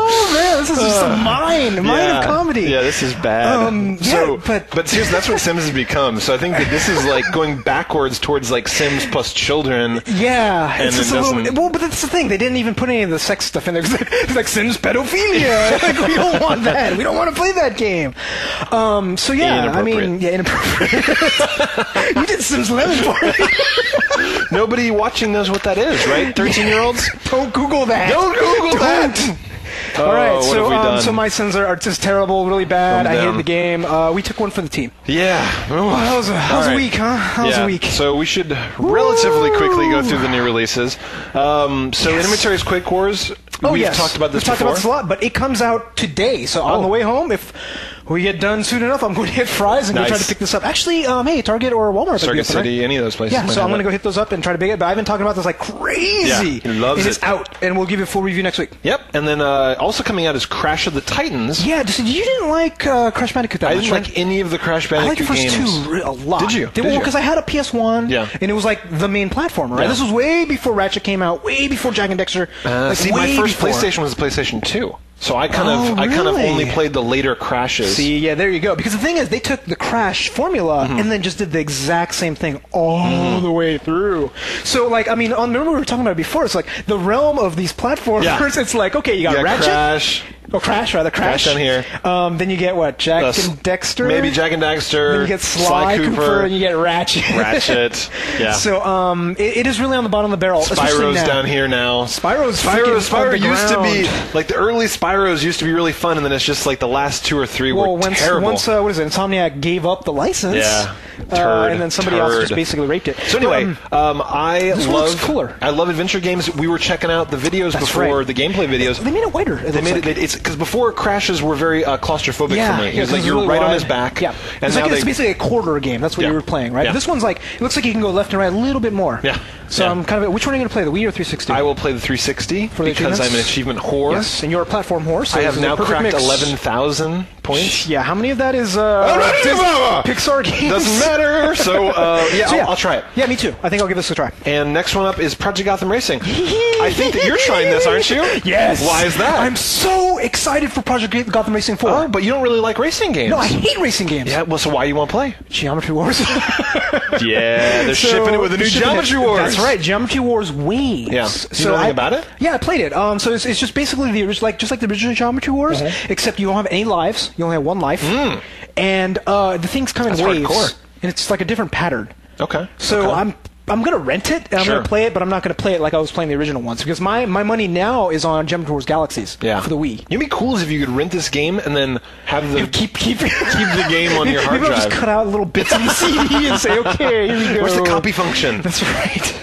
Oh man, this is just a mine of comedy. Yeah, this is bad. But seriously, that's what Sims has become. So I think that this is like going backwards towards like Sims plus children. Yeah, and it's just a little. Well, but that's the thing. They didn't even put any of the sex stuff in there. It's like Sims pedophilia. Like we don't want that. We don't want to play that game. So yeah, I mean, inappropriate. You did Sims Lemon Party. Nobody watching knows what that is, right? 13-year-olds. Don't Google that. Don't Google that. All right, so my sins are just terrible, really bad. I hate the game. We took one for the team. Yeah. Well, that was a week, huh? That was a week. So we should relatively quickly go through the new releases. Enemy Territories Quake Wars. We've talked about this a lot, but it comes out today. So on the way home, if we get done soon enough, I'm going to hit Fry's and go try to pick this up. Actually, hey, Target or Walmart. Target City, right? Any of those places. Yeah, so I'm going to go hit those up and try to pick it. But I've been talking about this like crazy. Yeah, he loves it. It's out, and we'll give you a full review next week. Yep, and then also coming out is Crash of the Titans. Yeah, you didn't like Crash Bandicoot that much. I didn't like any of the Crash Bandicoot games. I liked the first two a lot. Did you? Because I had a PS1, and it was like the main platformer, right? Yeah. This was way before Ratchet came out, way before Jack and Dexter. My first PlayStation was the PlayStation 2. So I kind of only played the later Crashes. See, yeah, there you go. Because the thing is, they took the Crash formula and then just did the exact same thing all the way through. So, like, I mean, remember we were talking about it before. It's like the realm of these platformers. Yeah. It's like, okay, you got Ratchet. Crash down here. Then you get what? Jack and Dexter? Maybe Jack and Dexter. Then you get Sly Cooper, and you get Ratchet. Yeah. So it is really on the bottom of the barrel. Spyro's down here now. Spyro used to be, like the early Spyros used to be really fun, and then it's just like the last two or three were terrible. Insomniac gave up the license. Yeah. And then somebody else just basically raped it. So anyway, I love adventure games. We were checking out the videos before the gameplay videos. They made it wider. Because before, Crashes were very claustrophobic for me. It was like you're really right on his back. Yeah. And it's basically a quarter game. That's what you were playing, right? Yeah. This one's like, it looks like you can go left and right a little bit more. Yeah. So I'm kind of, which one are you going to play, the Wii or 360? I will play the 360 because I'm an achievement whore. Yes, and you're a platform whore. So I have now cracked 11,000 points. Yeah, how many of that is Pixar games? Doesn't matter. I'll try it. Yeah, me too. I think I'll give this a try. And next one up is Project Gotham Racing. I think that you're trying this, aren't you? Yes. Why is that? I'm so excited for Project Gotham Racing 4. Oh, but you don't really like racing games. No, I hate racing games. Yeah, well, so why you want to play? Geometry Wars. Yeah, they're shipping it with a new Geometry Wars. That's right, Geometry Wars Wings. Yeah. Do you know anything about it? Yeah, I played it. So it's just basically the original Geometry Wars, except you don't have any lives. You only have one life. And the things come in waves. Hardcore. And it's like a different pattern. Okay. So I'm going to rent it, and I'm going to play it, but I'm not going to play it like I was playing the original ones, because my money now is on Geometry Wars Galaxies for the Wii. It would be cool if you could rent this game and then have the... Keep the game on your hard drive. Maybe I'll just cut out little bits of the CD and say, okay, here we go. Where's the copy function? That's right.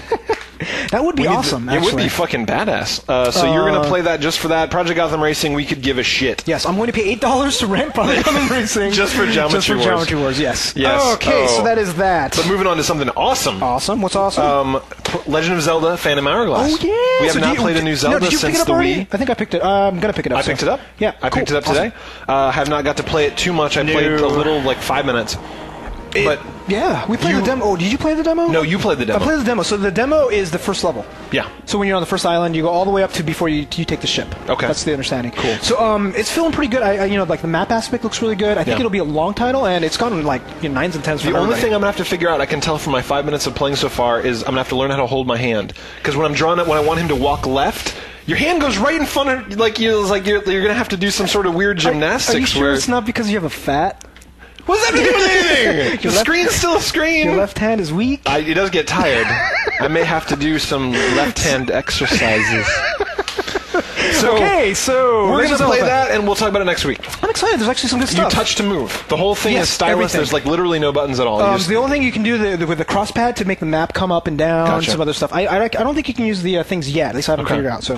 That would be awesome, actually. It would be fucking badass. So you're going to play that just for that. Project Gotham Racing, we could give a shit. Yes, I'm going to pay $8 to rent Project Gotham Racing. Just for Geometry Wars. Just for Geometry Wars, yes. Okay, so that is that. But moving on to something awesome. Awesome? What's awesome? Legend of Zelda Phantom Hourglass. Oh, yeah. We have not played a new Zelda since the Wii. I think I picked it. I'm going to pick it up. I picked it up? Yeah. I picked it up today. I have not got to play it too much. I played a little, like, 5 minutes. But... Yeah, we played the demo. Oh, did you play the demo? No, you played the demo. I played the demo. So the demo is the first level. Yeah. So when you're on the first island, you go all the way up to before you take the ship. Okay. That's the understanding. Cool. So it's feeling pretty good. I you know, like the map aspect looks really good. I think it'll be a long title, and it's gotten like 9s and 10s. The only thing I'm gonna have to figure out, I can tell from my 5 minutes of playing so far, is I'm gonna have to learn how to hold my hand, because when I'm drawing it, when I want him to walk left. Your hand goes right in front of you're gonna have to do some sort of weird gymnastics. Are you sure it's not because you have a fat? What does that mean? Anything? The screen's still a screen. Your left hand is weak. It does get tired. I may have to do some left hand exercises. So we're going to play that, and we'll talk about it next week. I'm excited. There's actually some good stuff. You touch to move. The whole thing is stylus. There's like literally no buttons at all. The only thing you can do with the cross pad to make the map come up and down and some other stuff. I don't think you can use the things yet. At least I haven't figured it out.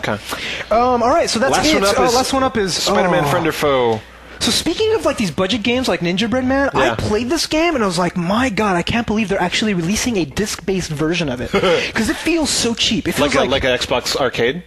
All right, so that's it. Last one up is Spider-Man Friend or Foe. So speaking of like these budget games like Ninjabread Man, I played this game and I was like, my god, I can't believe they're actually releasing a disc-based version of it. Because it feels so cheap. It feels like an Xbox arcade?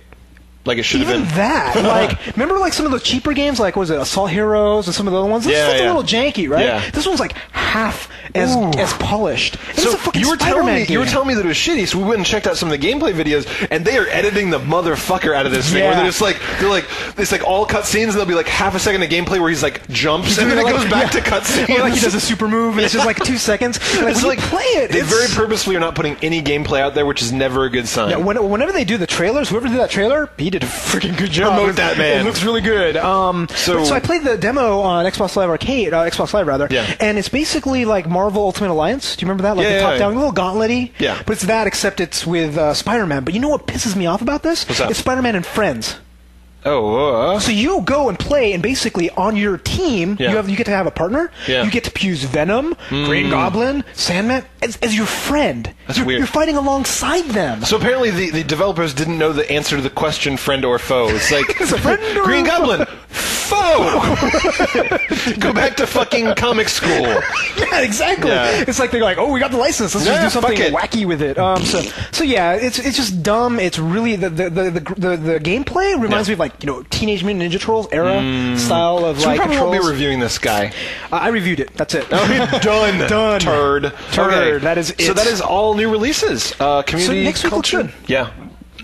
Like it should have been. Even that. Like, remember like some of those cheaper games, like what was it, Assault Heroes and some of the other ones? This one's a little janky, right? Yeah. This one's like half as polished. So you were telling me that it was shitty, so we went and checked out some of the gameplay videos, and they are editing the motherfucker out of this thing. Where they're just like, it's like all cutscenes, and they'll be like half a second of gameplay where he's like jumps, and then it goes back to cutscenes. Like he does a super move, and it's just like 2 seconds. It's like, play it. They very purposefully are not putting any gameplay out there, which is never a good sign. Yeah, whenever they do the trailers, whoever did that trailer, he did a freaking good job. Promote that man. It looks really good. So I played the demo on Xbox Live Arcade, Xbox Live rather, and it's basically like Marvel Ultimate Alliance. Do you remember that? Like the top-down, little gauntlet-y. Yeah. But it's that, except it's with Spider-Man. But you know what pisses me off about this? What's that? It's Spider-Man and Friends. Oh. So you go and play, and basically on your team, you get to have a partner. Yeah. You get to use Venom, Green Goblin, Sandman as your friend. That's weird. You're fighting alongside them. So apparently the developers didn't know the answer to the question, friend or foe. It's like, it's a friend or Green Goblin, foe! Go back to fucking comic school. Yeah, exactly. Yeah. It's like they're like, oh, we got the license. Let's just do something wacky with it. So it's just dumb. It's really, the gameplay reminds me of like, Teenage Mutant Ninja Turtles era style of like. So we probably won't be reviewing this guy. I reviewed it. That's it. Done. Turd. Okay. That is it. So that is all new releases. Community. So next week looks good. Yeah.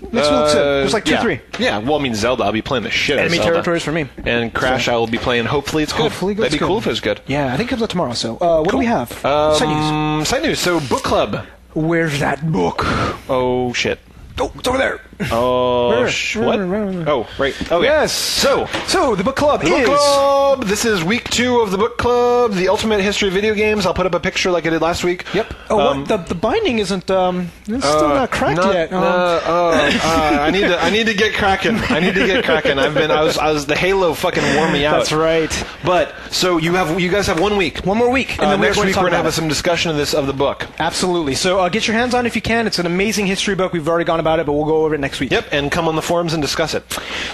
Next week looks good. There's like 2 or 3. Yeah. Well, I mean Zelda. I'll be playing the shit out of Zelda. Enemy Territories for me. And Crash, I will be playing. Hopefully it's good. That'd be cool if it's good. Yeah. I think it comes out tomorrow. So what do we have? Site news. So book club. Where's that book? Oh shit. Oh, it's over there. Oh, what? Oh, right. Oh, yeah. Yes. So the book club is... Book club! This is week 2 of the book club, the ultimate history of video games. I'll put up a picture like I did last week. Yep. Oh, what? The binding isn't... It's still not cracked yet. I need to get cracking. I was the Halo fucking wore me out. That's right. But, so you guys have 1 week. One more week. And then next week we're going to have some discussion of the book. Absolutely. So get your hands on it if you can. It's an amazing history book. We've already gone about it, but we'll go over it next week. Yep, and come on the forums and discuss it.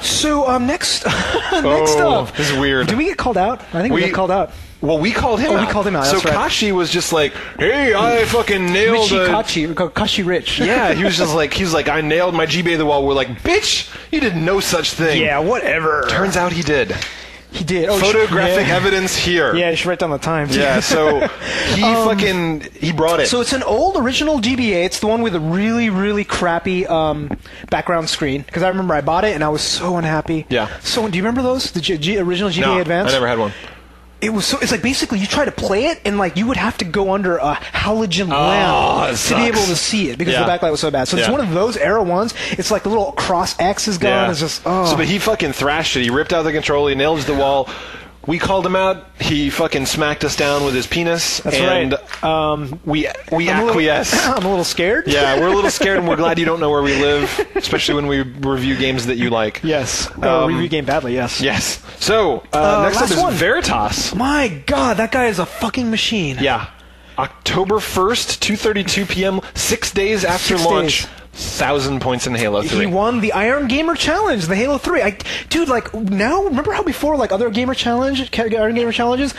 So next up, this is weird. Do we get called out? I think we get called out. Well, we called him out. We called him out. So Kashi was just like, hey, I fucking nailed it. Kashi Rich. Yeah, he was like, I nailed my GBA to the wall. We're like, bitch, you did no such thing. Yeah, whatever. Turns out he did. He did. Oh, photographic evidence here. Yeah, you should write down the time. Yeah, so he he brought it. So it's an old original GBA. It's the one with a really, really crappy background screen. Because I remember I bought it and I was so unhappy. Yeah. So do you remember those? The original GBA Advance? I never had one. It was so. It's like basically you try to play it, and like you would have to go under a halogen lamp to be able to see it because the backlight was so bad. So it's one of those era ones. It's like the little cross X is gone. Yeah. It's just So, but he fucking thrashed it. He ripped out the controller. He nailed the wall. We called him out. He fucking smacked us down with his penis. That's right. We acquiesce. I'm a little scared. Yeah, we're a little scared, and we're glad you don't know where we live, especially when we review games that you like. Yes. Review game badly, yes. Yes. So, next up is Veritas. My God, that guy is a fucking machine. Yeah. October 1st, 2:32 p.m., 6 days after launch. 1,000 points in Halo 3. He won the Iron Gamer Challenge, the Halo 3. Dude, like, now, remember how before, like, other Iron Gamer Challenges,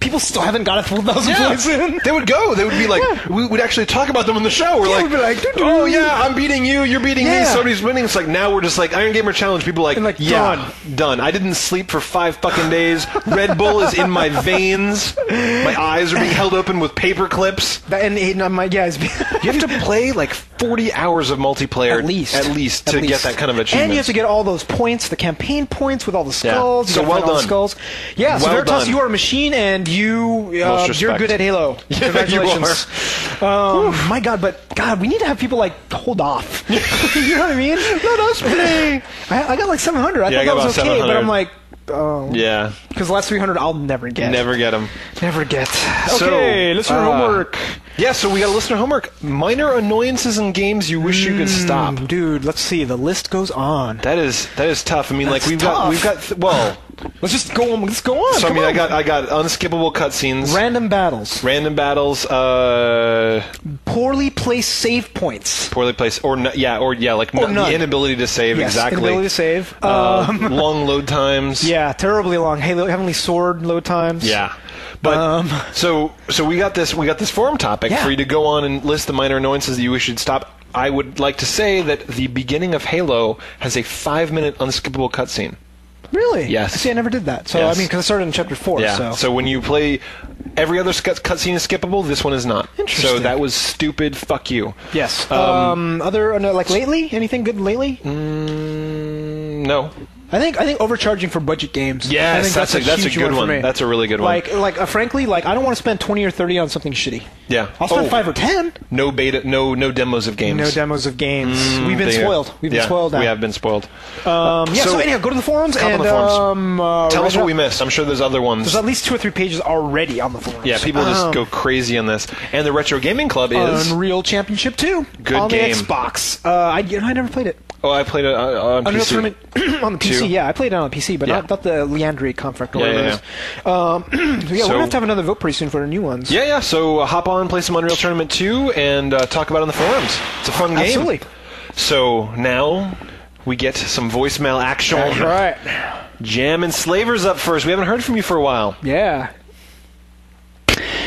people still haven't got a full 1,000 points in? They would go. They would be like, we would actually talk about them on the show. We're like, oh, yeah, I'm beating you, you're beating me, somebody's winning. It's like, now we're just like, Iron Gamer Challenge, people are like, yeah, done. I didn't sleep for 5 fucking days. Red Bull is in my veins. My eyes are being held open with paper clips. And my guys. You have to play, like, 40 hours of multiplayer at least to get that kind of achievement. And you have to get all those points, the campaign points with all the skulls. Yeah. So well done. All the skulls. Yeah, well so Veritas, done. You are a machine, and you're good at Halo. Congratulations. You are. My God, but God, we need to have people like hold off. You know what I mean? Let us play. I got like 700. I thought that was okay, but I'm like. Yeah. Because the last 300 I'll never get. Never get them. Never get. Okay, listener homework. Yeah, so we got listener homework. Minor annoyances in games you wish you could stop. Dude, let's see. The list goes on. That is tough. I mean, that's like we've got well. Let's just go on. Let's go on. So I mean, I got unskippable cutscenes. Random battles. Poorly placed save points. Or the inability to save. Yes, exactly. Inability to save. Long load times. Yeah, terribly long. Halo, Heavenly Sword load times. Yeah. But so we got this forum topic for you to go on and list the minor annoyances that you wish you'd stop. I would like to say that the beginning of Halo has a 5-minute unskippable cutscene. Really? Yes. See, I never did that. So, I mean, because I started in Chapter 4, so when you play, every other cutscene is skippable, this one is not. Interesting. So that was stupid, fuck you. Yes. Lately? Anything good lately? No. I think overcharging for budget games. Yes, I think that's a good one. For me. That's a really good one. Frankly, I don't want to spend 20 or 30 on something shitty. Yeah, I'll spend 5 or 10. No beta, no demos of games. No demos of games. We've been spoiled. We have been spoiled. So anyhow, go to the forums and tell us what we missed. I'm sure there's other ones. There's at least 2 or 3 pages already on the forums. Yeah, people just go crazy on this. And the Retro Gaming Club is Unreal Championship 2. Good on game. On the Xbox. I never played it. Oh, I played it on PC. On the PC, I played it on the PC, but not the Leandre conflict. We're going to have to have another vote pretty soon for the new ones. Yeah, so hop on, play some Unreal Tournament 2, and talk about it on the forums. It's a fun game. Absolutely. So now we get some voicemail action. All right. Jam and Slaver's up first. We haven't heard from you for a while. Yeah.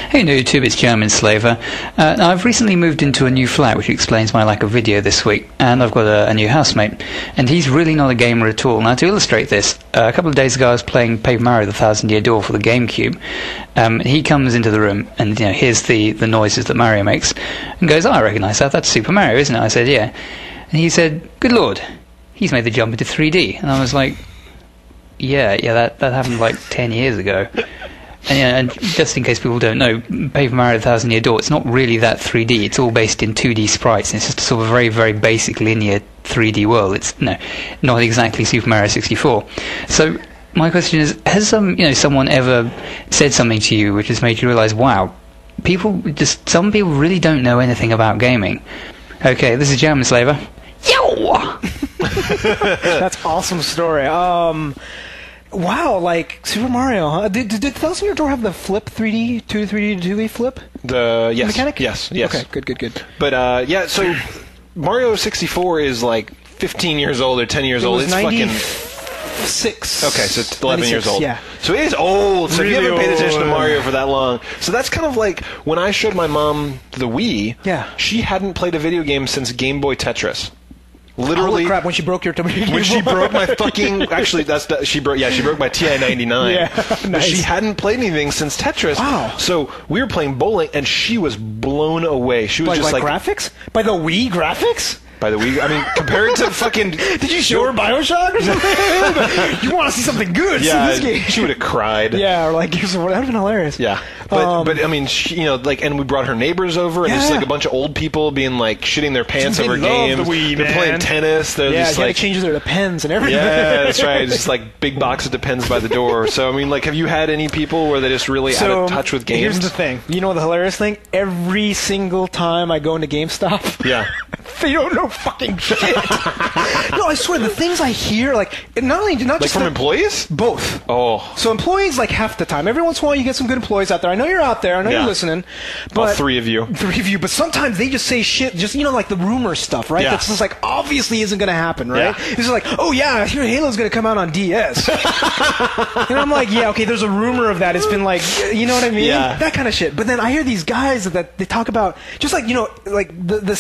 Hey NoobToob, it's German Slaver. I've recently moved into a new flat, which explains my lack of video this week, and I've got a new housemate, and he's really not a gamer at all. Now, to illustrate this, a couple of days ago I was playing Paper Mario The Thousand Year Door for the GameCube. He comes into the room and hears the noises that Mario makes, and goes, oh, I recognise that, that's Super Mario, isn't it? I said, yeah. And he said, good lord, he's made the jump into 3D. And I was like, yeah, that happened like 10 years ago. And just in case people don't know, Paper Mario The Thousand Year Door, it's not really that 3D. It's all based in 2D sprites. And it's just sort of a very, very basic linear 3D world. It's not exactly Super Mario 64. So my question is, has someone ever said something to you which has made you realise, wow, some people really don't know anything about gaming. Okay, this is Jam Slaver. Yo! That's awesome story. Wow, like Super Mario, huh? Did Thousand Year Door have the flip 3D, 2D to 3D, 2D flip? The mechanic? Yes. Okay, good. But so Mario 64 is like 15 years old or 10 years old. It's fucking 6. Okay, so it's 11 years old. Yeah. So it is old. So really you haven't paid attention to Mario for that long. So that's kind of like when I showed my mom the Wii. Yeah. She hadn't played a video game since Game Boy Tetris. Literally, holy crap! When she broke your computer, when she broke my fucking she broke my TI-99. Yeah, nice. But she hadn't played anything since Tetris. Wow! So we were playing bowling, and she was blown away. She was just like graphics by the Wii graphics. By the Wii, I mean, compared to fucking... Did you show her Bioshock or something? You want to see something good in this game. She would have cried. Yeah, or like, that would have been hilarious. Yeah. But I mean, she, and we brought her neighbors over, and it's like a bunch of old people being like, shitting their pants over games. The Wii, they're playing tennis. They're just like... Yeah, changes their depends and everything. Yeah, that's right. Just like big box of depends by the door. So, I mean, like, have you had any people where they're just really out of touch with games? Here's the thing. You know the hilarious thing? Every single time I go into GameStop... Yeah. They don't know fucking shit. No, I swear, the things I hear, like, not just from employees? Both. Oh. So employees, like, half the time. Every once in a while you get some good employees out there. I know you're out there. I know you're listening. But well, three of you. But sometimes they just say shit, just, you know, like the rumor stuff, right? Yeah. That's just, like, obviously isn't going to happen, right? Yeah. It's just like, oh, yeah, I hear Halo's going to come out on DS. And I'm like, yeah, okay, there's a rumor of that. It's been like, you know what I mean? Yeah. That kind of shit. But then I hear these guys that they talk about, just like, you know, like the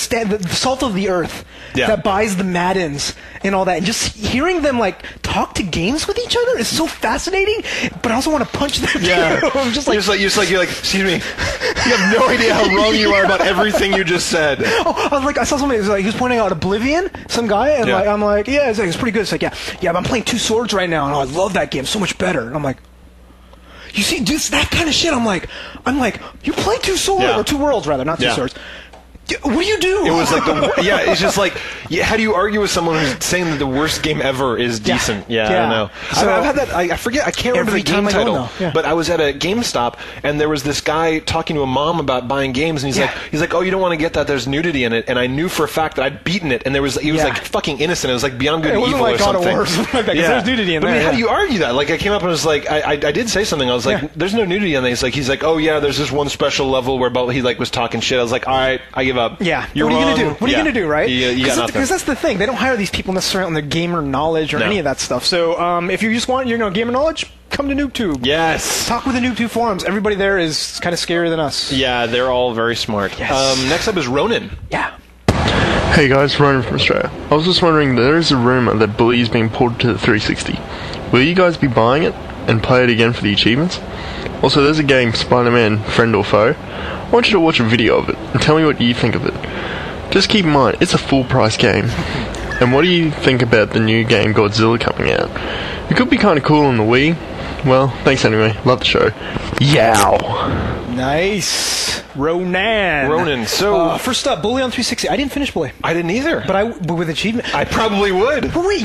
salt of the earth that buys the Maddens and all that. And just hearing them, like, talk to games with each other is so fascinating, but I also want to punch them. Yeah. I'm just like, you're like, excuse me, you have no idea how wrong you are about everything you just said. Oh, I was like, I saw somebody, he was pointing out Oblivion, some guy, and like, I'm like, yeah, it's pretty good. It's like, yeah, I'm playing Two Swords right now, and I love that game, so much better. And I'm like, you see, dude, that kind of shit. I'm like, you play Two Swords, or Two Worlds rather, not Two Swords. What do you do? It was like it's just like, how do you argue with someone who's saying that the worst game ever is decent? Yeah, I don't know. So I've had that. I forget. I can't remember the game title. But I was at a GameStop and there was this guy talking to a mom about buying games, and he's like, oh, you don't want to get that. There's nudity in it. And I knew for a fact that I'd beaten it, and he was like fucking innocent. It was like Beyond Good and Evil or something. It wasn't like God of War or something like that. There's nudity in there. I mean, how do you argue that? Like, I came up and was like, I did say something. I was like, there's no nudity in there. He's like, oh yeah, there's this one special level where he like was talking shit. I was like, all right, I give up. Yeah. What are you going to do, right? Because that's the thing. They don't hire these people necessarily on their gamer knowledge or any of that stuff. So if you just want gamer knowledge, come to NoobToob. Yes. Talk with the NoobToob forums. Everybody there is kind of scarier than us. Yeah, they're all very smart. Yes. Next up is Ronan. Yeah. Hey guys, Ronan from Australia. I was just wondering, there is a rumor that Bully is being ported to the 360. Will you guys be buying it and play it again for the achievements? Also, there's a game, Spider-Man, Friend or Foe. I want you to watch a video of it and tell me what you think of it. Just keep in mind, it's a full-price game. And what do you think about the new game Godzilla coming out? It could be kind of cool on the Wii. Well, thanks anyway. Love the show. Yow! Nice. Ronan. So first up, Bully on 360. I didn't finish Bully. I didn't either. But with achievement, I probably would. But wait,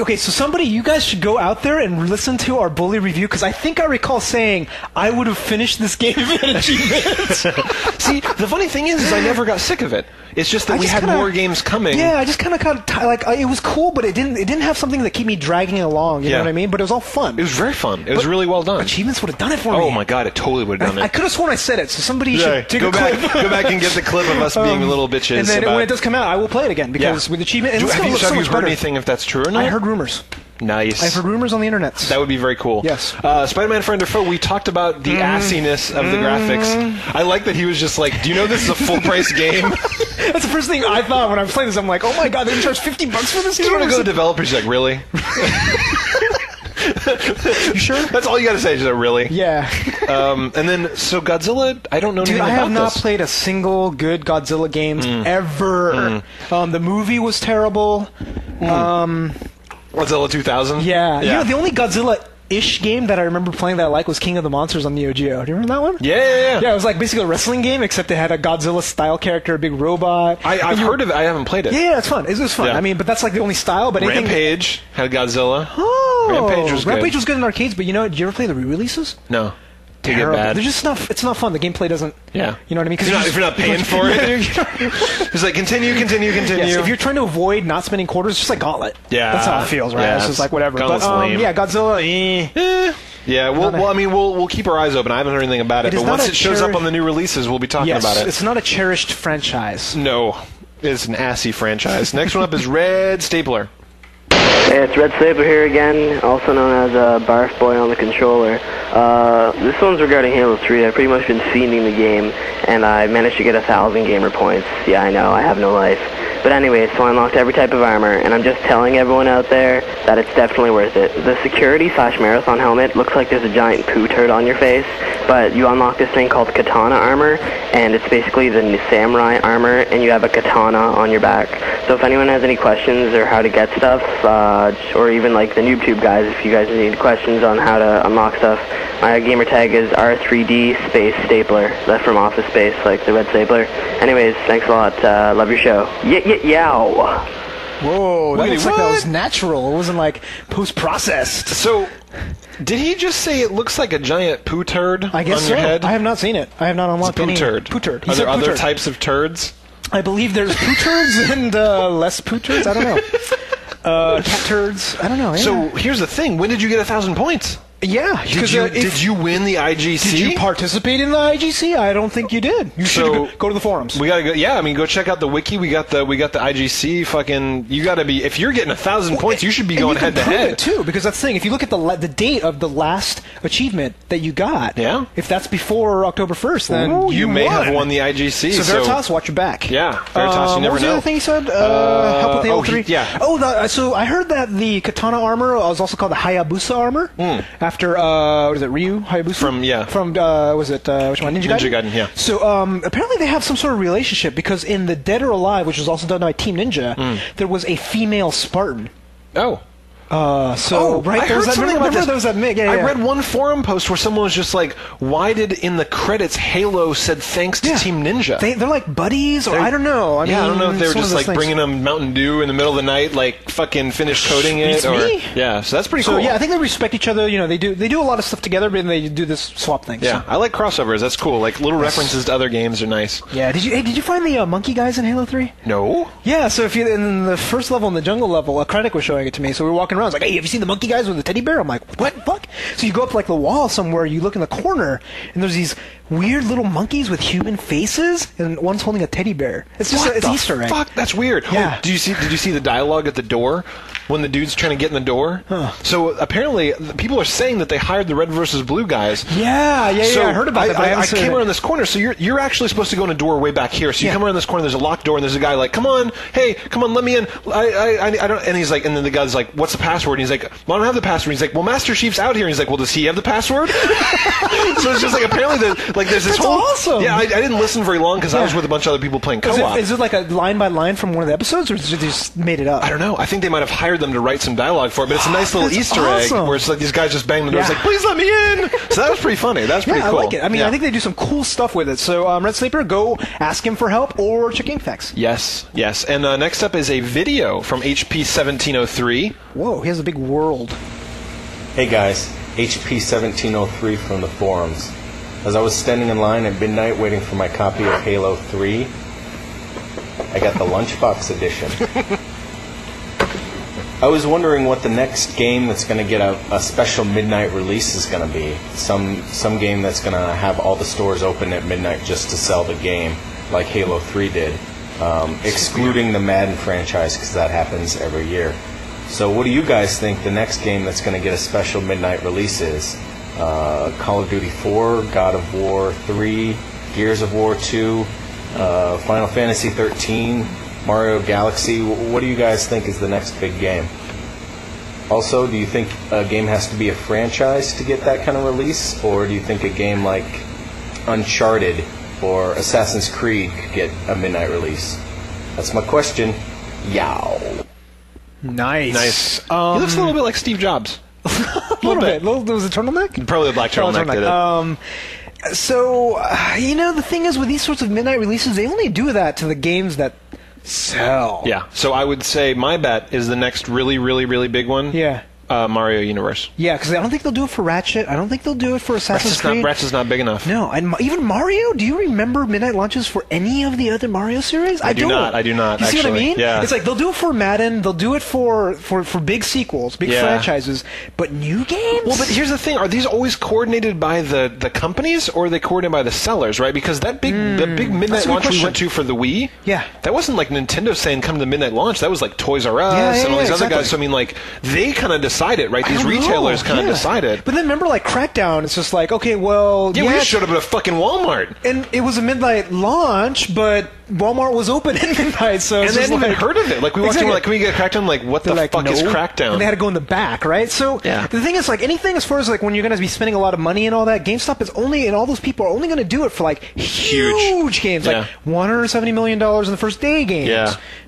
okay. So you guys should go out there and listen to our Bully review, because I think I recall saying I would have finished this game if it had achievements. See, the funny thing is I never got sick of it. It's just that we had more games coming. Yeah, I just kind of got like it was cool, but it didn't have something that keep me dragging it along. You know what I mean? But it was all fun. It was very fun. It was really well done. Achievements would have done it for me. Oh my god, it totally would have done it. I could have sworn I said it. So somebody should take a clip. Go back and get the clip of us being little bitches. And then when it does come out, I will play it again, because with achievement, and have you heard anything if that's true or not? I heard rumors. Nice. I've heard rumors on the internet. That would be very cool. Yes. Spider-Man Friend or Foe, we talked about the assiness of the graphics. I like that he was just like, do you know this is a full-price game? That's the first thing I thought when I was playing this. I'm like, oh my god, they're going to charge $50 for this game? You want to go to developers, like, really? You sure? That's all you gotta say, is that really? Yeah. And then, so Godzilla, I don't know anything about this. Dude, I have not played a single good Godzilla game ever. The movie was terrible. Godzilla 2000? Yeah. The only Godzilla-ish game that I remember playing that I like was King of the Monsters on Neo Geo. Do you remember that one? Yeah. Yeah, it was like basically a wrestling game, except it had a Godzilla-style character, a big robot. I've heard of it. I haven't played it. Yeah, it's fun. It was fun. Yeah. I mean, but that's like the only style. But Rampage had Godzilla. Oh! Rampage was good in arcades, but did you ever play the re-releases? No. They're just not. It's not fun. The gameplay doesn't. Yeah. You know what I mean? Because if you're not paying for it, it's like continue. Yes, if you're trying to avoid not spending quarters, it's just like Gauntlet. Yeah. That's how it feels, right? Yeah, it's just like whatever. Gauntlet's lame. Yeah, Godzilla. Yeah. Well, I mean, we'll keep our eyes open. I haven't heard anything about it, but once it shows up on the new releases, we'll be talking about it. It's not a cherished franchise. No, it's an assy franchise. Next one up is Red Stapler. Hey, it's Red Saber here again, also known as Barf Boy on the controller. This one's regarding Halo 3. I've pretty much been fiending the game, and I managed to get 1,000 gamer points. Yeah, I know, I have no life. But anyway, so I unlocked every type of armor, and I'm just telling everyone out there that it's definitely worth it. The security/marathon helmet looks like there's a giant poo turd on your face, but you unlock this thing called katana armor, and it's basically the samurai armor, and you have a katana on your back. So if anyone has any questions or how to get stuff, or even like the NoobToob guys, if you guys need questions on how to unlock stuff, my gamer tag is R3D Stapler. That's from Office Space, like the Red Stapler. Anyways, thanks a lot. Love your show. Yow. Whoa, that looks like that was natural. It wasn't like post-processed. So, did he just say it looks like a giant poo turd on your head? I guess so. I have not seen it. I have not unlocked any. It's a poo turd. Are there other types of turds? I believe there's poo turds and less poo turds. I don't know. Cat turds. I don't know. Yeah. So here's the thing. When did you get 1,000 points? Yeah. Did you win the IGC? Did you participate in the IGC? I don't think you did. You should go to the forums. We gotta go. Yeah, I mean, go check out the wiki. We got the IGC. Fucking, you gotta be. If you're getting 1,000 points, you should be going head to head. It too, because that's the thing. If you look at the date of the last achievement that you got, yeah, if that's before October 1st, then you may have won the IGC. So Veritas, watch your back. Yeah, Veritas, you never know. What was the other thing he said? Help with the Halo 3. Yeah. Oh, so I heard that the Katana armor was also called the Hayabusa armor. Mm. After, what is it, Ryu Hayabusa? From Ninja Gaiden? Ninja Gaiden, yeah. So, apparently they have some sort of relationship, because in the Dead or Alive, which was also done by Team Ninja, there was a female Spartan. Oh. I read one forum post where someone was just like, why did in the credits Halo said thanks to Team Ninja? They're like buddies, or I don't know. I mean, I don't know if they were just like bringing them Mountain Dew in the middle of the night, like fucking finish coding it. Yeah, so that's pretty cool. So yeah, I think they respect each other. You know, they do a lot of stuff together, but then they do this swap thing. Yeah, so. I like crossovers. That's cool. Like little references to other games are nice. Yeah. Did you find the monkey guys in Halo 3? No. Yeah. So if you in the first level, in the jungle level, a critic was showing it to me. So we were walking around. It's like, hey, have you seen the monkey guys with the teddy bear? I'm like, what the fuck? So you go up like the wall somewhere, you look in the corner, and there's these weird little monkeys with human faces, and one's holding a teddy bear. It's just an Easter egg. Fuck, that's weird. Yeah. Oh, did you see the dialogue at the door when the dude's trying to get in the door? Huh. So apparently people are saying that they hired the red versus blue guys. Yeah. So I heard about that. I came around this corner, so you're actually supposed to go in a door way back here. So you come around this corner, there's a locked door, and there's a guy like, come on, let me in. I don't. And he's like, and then the guy's like, what's the password? And he's like, well, I don't have the password. And he's like, well, Master Chief's out here. And he's like, well, does he have the password? So it's just like, apparently there's this whole... That's awesome! Yeah, I didn't listen very long because I was with a bunch of other people playing co-op. Is it like a line-by-line from one of the episodes, or did they just made it up? I don't know. I think they might have hired them to write some dialogue for it, but it's a nice little Easter egg where it's like these guys just bang the door. It's like, please let me in! So that was pretty funny. That was pretty cool. I like it. I mean, I think they do some cool stuff with it. So, Red Sleeper, go ask him for help or check GameFAQs. Yes. And next up is a video from HP 1703. Whoa, he has a big world. Hey guys, HP 1703 from the forums. As I was standing in line at midnight waiting for my copy of Halo 3, I got the Lunchbox Edition. I was wondering what the next game that's going to get a special midnight release is going to be. Some game that's going to have all the stores open at midnight just to sell the game, like Halo 3 did, excluding the Madden franchise because that happens every year. So what do you guys think the next game that's going to get a special midnight release is? Call of Duty 4, God of War 3, Gears of War 2, Final Fantasy 13, Mario Galaxy. What do you guys think is the next big game? Also, do you think a game has to be a franchise to get that kind of release? Or do you think a game like Uncharted or Assassin's Creed could get a midnight release? That's my question. Yow. Nice. He looks a little bit like Steve Jobs. a little bit. There was a turtleneck? Probably a black turtleneck. You know, the thing is, with these sorts of midnight releases, they only do that to the games that sell. Yeah. So I would say my bet is the next really, really, really big one. Yeah. Mario Universe. Yeah, because I don't think they'll do it for Ratchet. I don't think they'll do it for Assassin's Creed. Ratchet's not big enough. No, and even Mario. Do you remember midnight launches for any of the other Mario series? I do not. You see what I mean? Yeah. It's like they'll do it for Madden. They'll do it for big sequels, big franchises, but new games. Well, but here's the thing: are these always coordinated by the companies, or are they coordinated by the sellers? Right? Because the big midnight launch we went to for the Wii. Yeah. That wasn't like Nintendo saying come to the midnight launch. That was like Toys R Us and all these other guys. So I mean, like they kind of decide it, right? These retailers kind of decide it. But then remember, like Crackdown, it's just like, okay, well, we showed up at a fucking Walmart, and it was a midnight launch, but Walmart was open at midnight, so and they hadn't even heard of it. Like we walked in, like, can we get Crackdown? Like, what the fuck is Crackdown? And they had to go in the back, right? So the thing is, like, anything as far as like when you're going to be spending a lot of money and all that, GameStop is only, and all those people are only going to do it for like huge games, like $170 million in the first day games.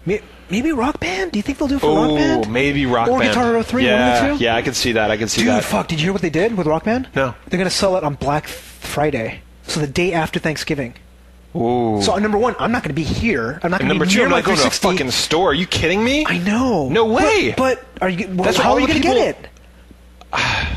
Yeah. Maybe Rock Band? Do you think they'll do it for Rock Band? Maybe Rock Band. Or Guitar Hero 3, one of the two? Yeah, I can see that. Dude, fuck, did you hear what they did with Rock Band? No. They're going to sell it on Black Friday, so the day after Thanksgiving. Ooh. So, number one, I'm not going to be here. I'm not going to be near my 360. Number two, I'm not going to a fucking store. Are you kidding me? I know. No way. But how are you going to get it?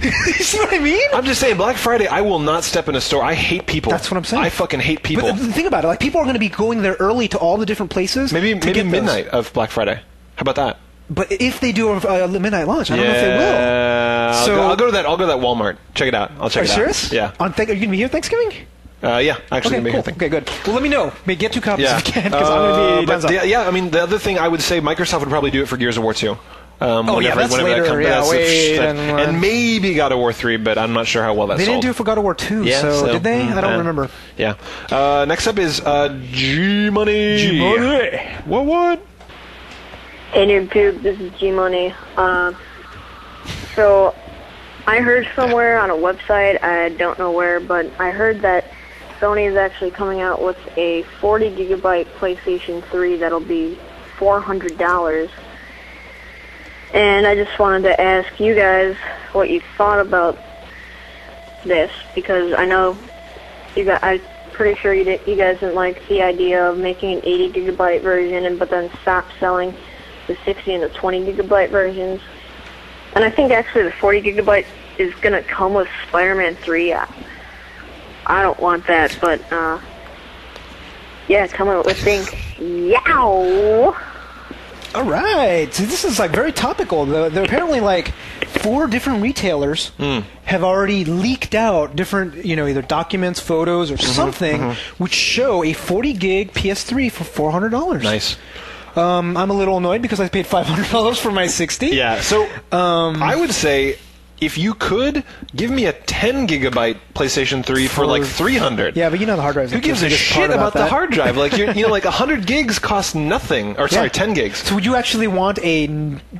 You see what I mean? I'm just saying, Black Friday, I will not step in a store. I hate people. That's what I'm saying. I fucking hate people. But think about it. Like, people are going to be going there early to all the different places. Maybe midnight of Black Friday. How about that? But if they do a midnight launch, I don't know if they will. So I'll go to that Walmart. Check it out. I'll check it out. Are you serious? Yeah. Are you going to be here Thanksgiving? Yeah, actually, okay, cool. Okay, good. Well, let me know. May get 2 copies if you can, because I'm going to be... Yeah, I mean, the other thing I would say, Microsoft would probably do it for Gears of War 2. Whenever that comes, and maybe God of War 3, but I'm not sure how well that sold. They didn't do it for God of War 2, so did they? I don't remember. Yeah. Next up is G-Money. G-Money. What? Hey, NoobToob, this is G-Money. So, I heard somewhere on a website, I don't know where, but I heard that Sony is actually coming out with a 40-gigabyte PlayStation 3 that'll be $400. And I just wanted to ask you guys what you thought about this, because I know you guys, I'm pretty sure you guys didn't like the idea of making an 80-gigabyte version, but then stop selling the 60 and the 20-gigabyte versions. And I think actually the 40-gigabyte is going to come with Spider-Man 3. I don't want that, but, yeah, tell me what we think. Yow! All right. So this is, like, very topical. They're apparently, like, 4 different retailers have already leaked out different, you know, either documents, photos, or something, which show a 40-gig PS3 for $400. Nice. I'm a little annoyed because I paid $500 for my 60. Yeah, so I would say... If you could, give me a 10-gigabyte PlayStation 3 for like $300. Yeah, but you know the hard drive. Who gives a shit about the hard drive? Like, you know, like 100 gigs costs nothing. Or sorry, 10 gigs. So would you actually want a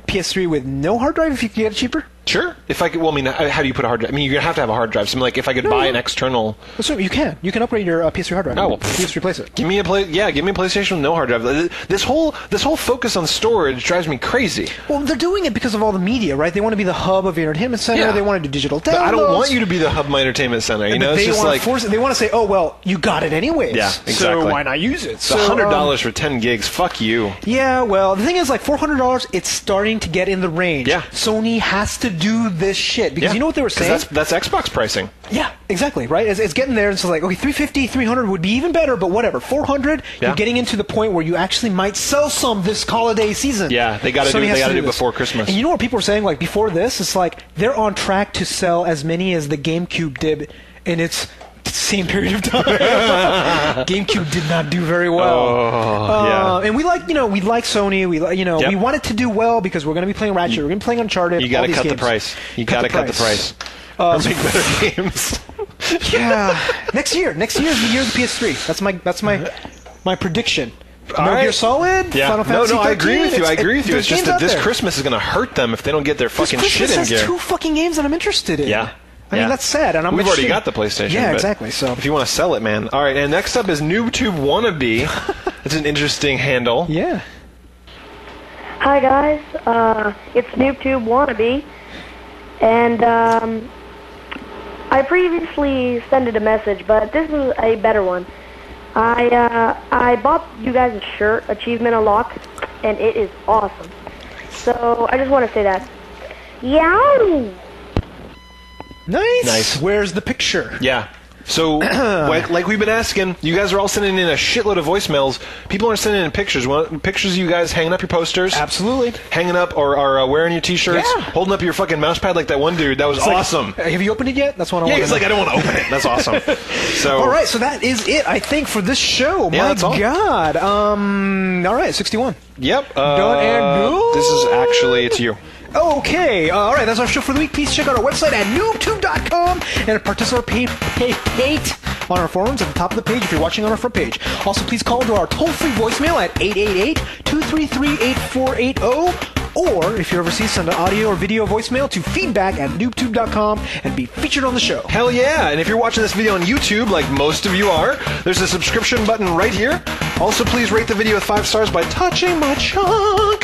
PS3 with no hard drive if you could get it cheaper? Sure. If I could, well, I mean, how do you put a hard drive? I mean, you're gonna have to have a hard drive. So, like, if I could buy an external, so you can. You can upgrade your PS3 hard drive. Oh, well, just replace it. Give me a PlayStation with no hard drive. This whole focus on storage drives me crazy. Well, they're doing it because of all the media, right? They want to be the hub of your entertainment center. Yeah. They want to do digital downloads. But I don't want you to be the hub of my entertainment center. You know, it's just like they want to say, oh well, you got it anyways. Yeah, exactly. So why not use it? So $100 for 10 gigs. Fuck you. Yeah. Well, the thing is, like $400, it's starting to get in the range. Yeah. Sony has to do this shit because you know what they were saying. That's Xbox pricing. Yeah, exactly. Right, it's getting there, and so like, okay, 350, 300 would be even better, but whatever. 400, you're getting into the point where you actually might sell some this holiday season. Yeah, they got to do it before Christmas. And you know what people were saying? Like before this, it's like they're on track to sell as many as the GameCube did in its same period of time. GameCube did not do very well. And we like Sony. We want it to do well because we're going to be playing Ratchet. We're going to be playing Uncharted. You got to cut the price. You got to cut the price. Make better games. Yeah. Next year is the year of the PS3. That's my prediction. You're solid. Yeah. Final Fantasy 13. I agree with you. It's just that this Christmas is going to hurt them if they don't get their fucking shit in gear. 2 fucking games that I'm interested in. Yeah. I mean, that's sad. And we've already got the PlayStation. Yeah, exactly. So if you want to sell it, man. All right, and next up is NoobToob Wannabe. That's an interesting handle. Yeah. Hi, guys. It's NoobToob Wannabe. And I previously sent a message, but this is a better one. I bought you guys a shirt, Achievement Unlock, and it is awesome. So I just want to say that. Yow! Nice. Where's the picture? Yeah. So, like we've been asking, you guys are all sending in a shitload of voicemails. People aren't sending in pictures. Pictures of you guys hanging up your posters. Absolutely. Hanging up or wearing your T-shirts. Yeah. Holding up your fucking mouse pad like that one dude. That was awesome. Like, have you opened it yet? That's what I want. Yeah, he's like, I don't want to open it. That's awesome. So. All right, so that is it, I think, for this show. Yeah, my God. All right, 61. Yep. Done and good. This is actually, it's you. Okay, all right, that's our show for the week. Please check out our website at noobtube.com and participate on our forums at the top of the page if you're watching on our front page. Also, please call into our toll-free voicemail at 888-233-8480. Or, if you're overseas, send an audio or video voicemail to feedback@noobtube.com and be featured on the show. Hell yeah! And if you're watching this video on YouTube, like most of you are, there's a subscription button right here. Also, please rate the video with 5 stars by touching my chunk.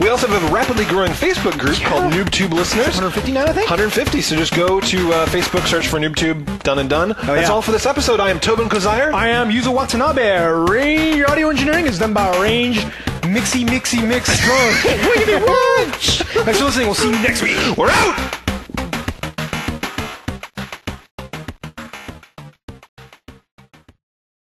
We also have a rapidly growing Facebook group called NoobToob Listeners. 159, I think? 150, so just go to Facebook, search for NoobToob, done and done. That's all for this episode. I am Tobin Kozayer. I am Yuzo Watanabe. Range audio engineering is done by Range... Mixy, mix. Wiggity, watch! Thanks for listening. We'll see you next week. We're out!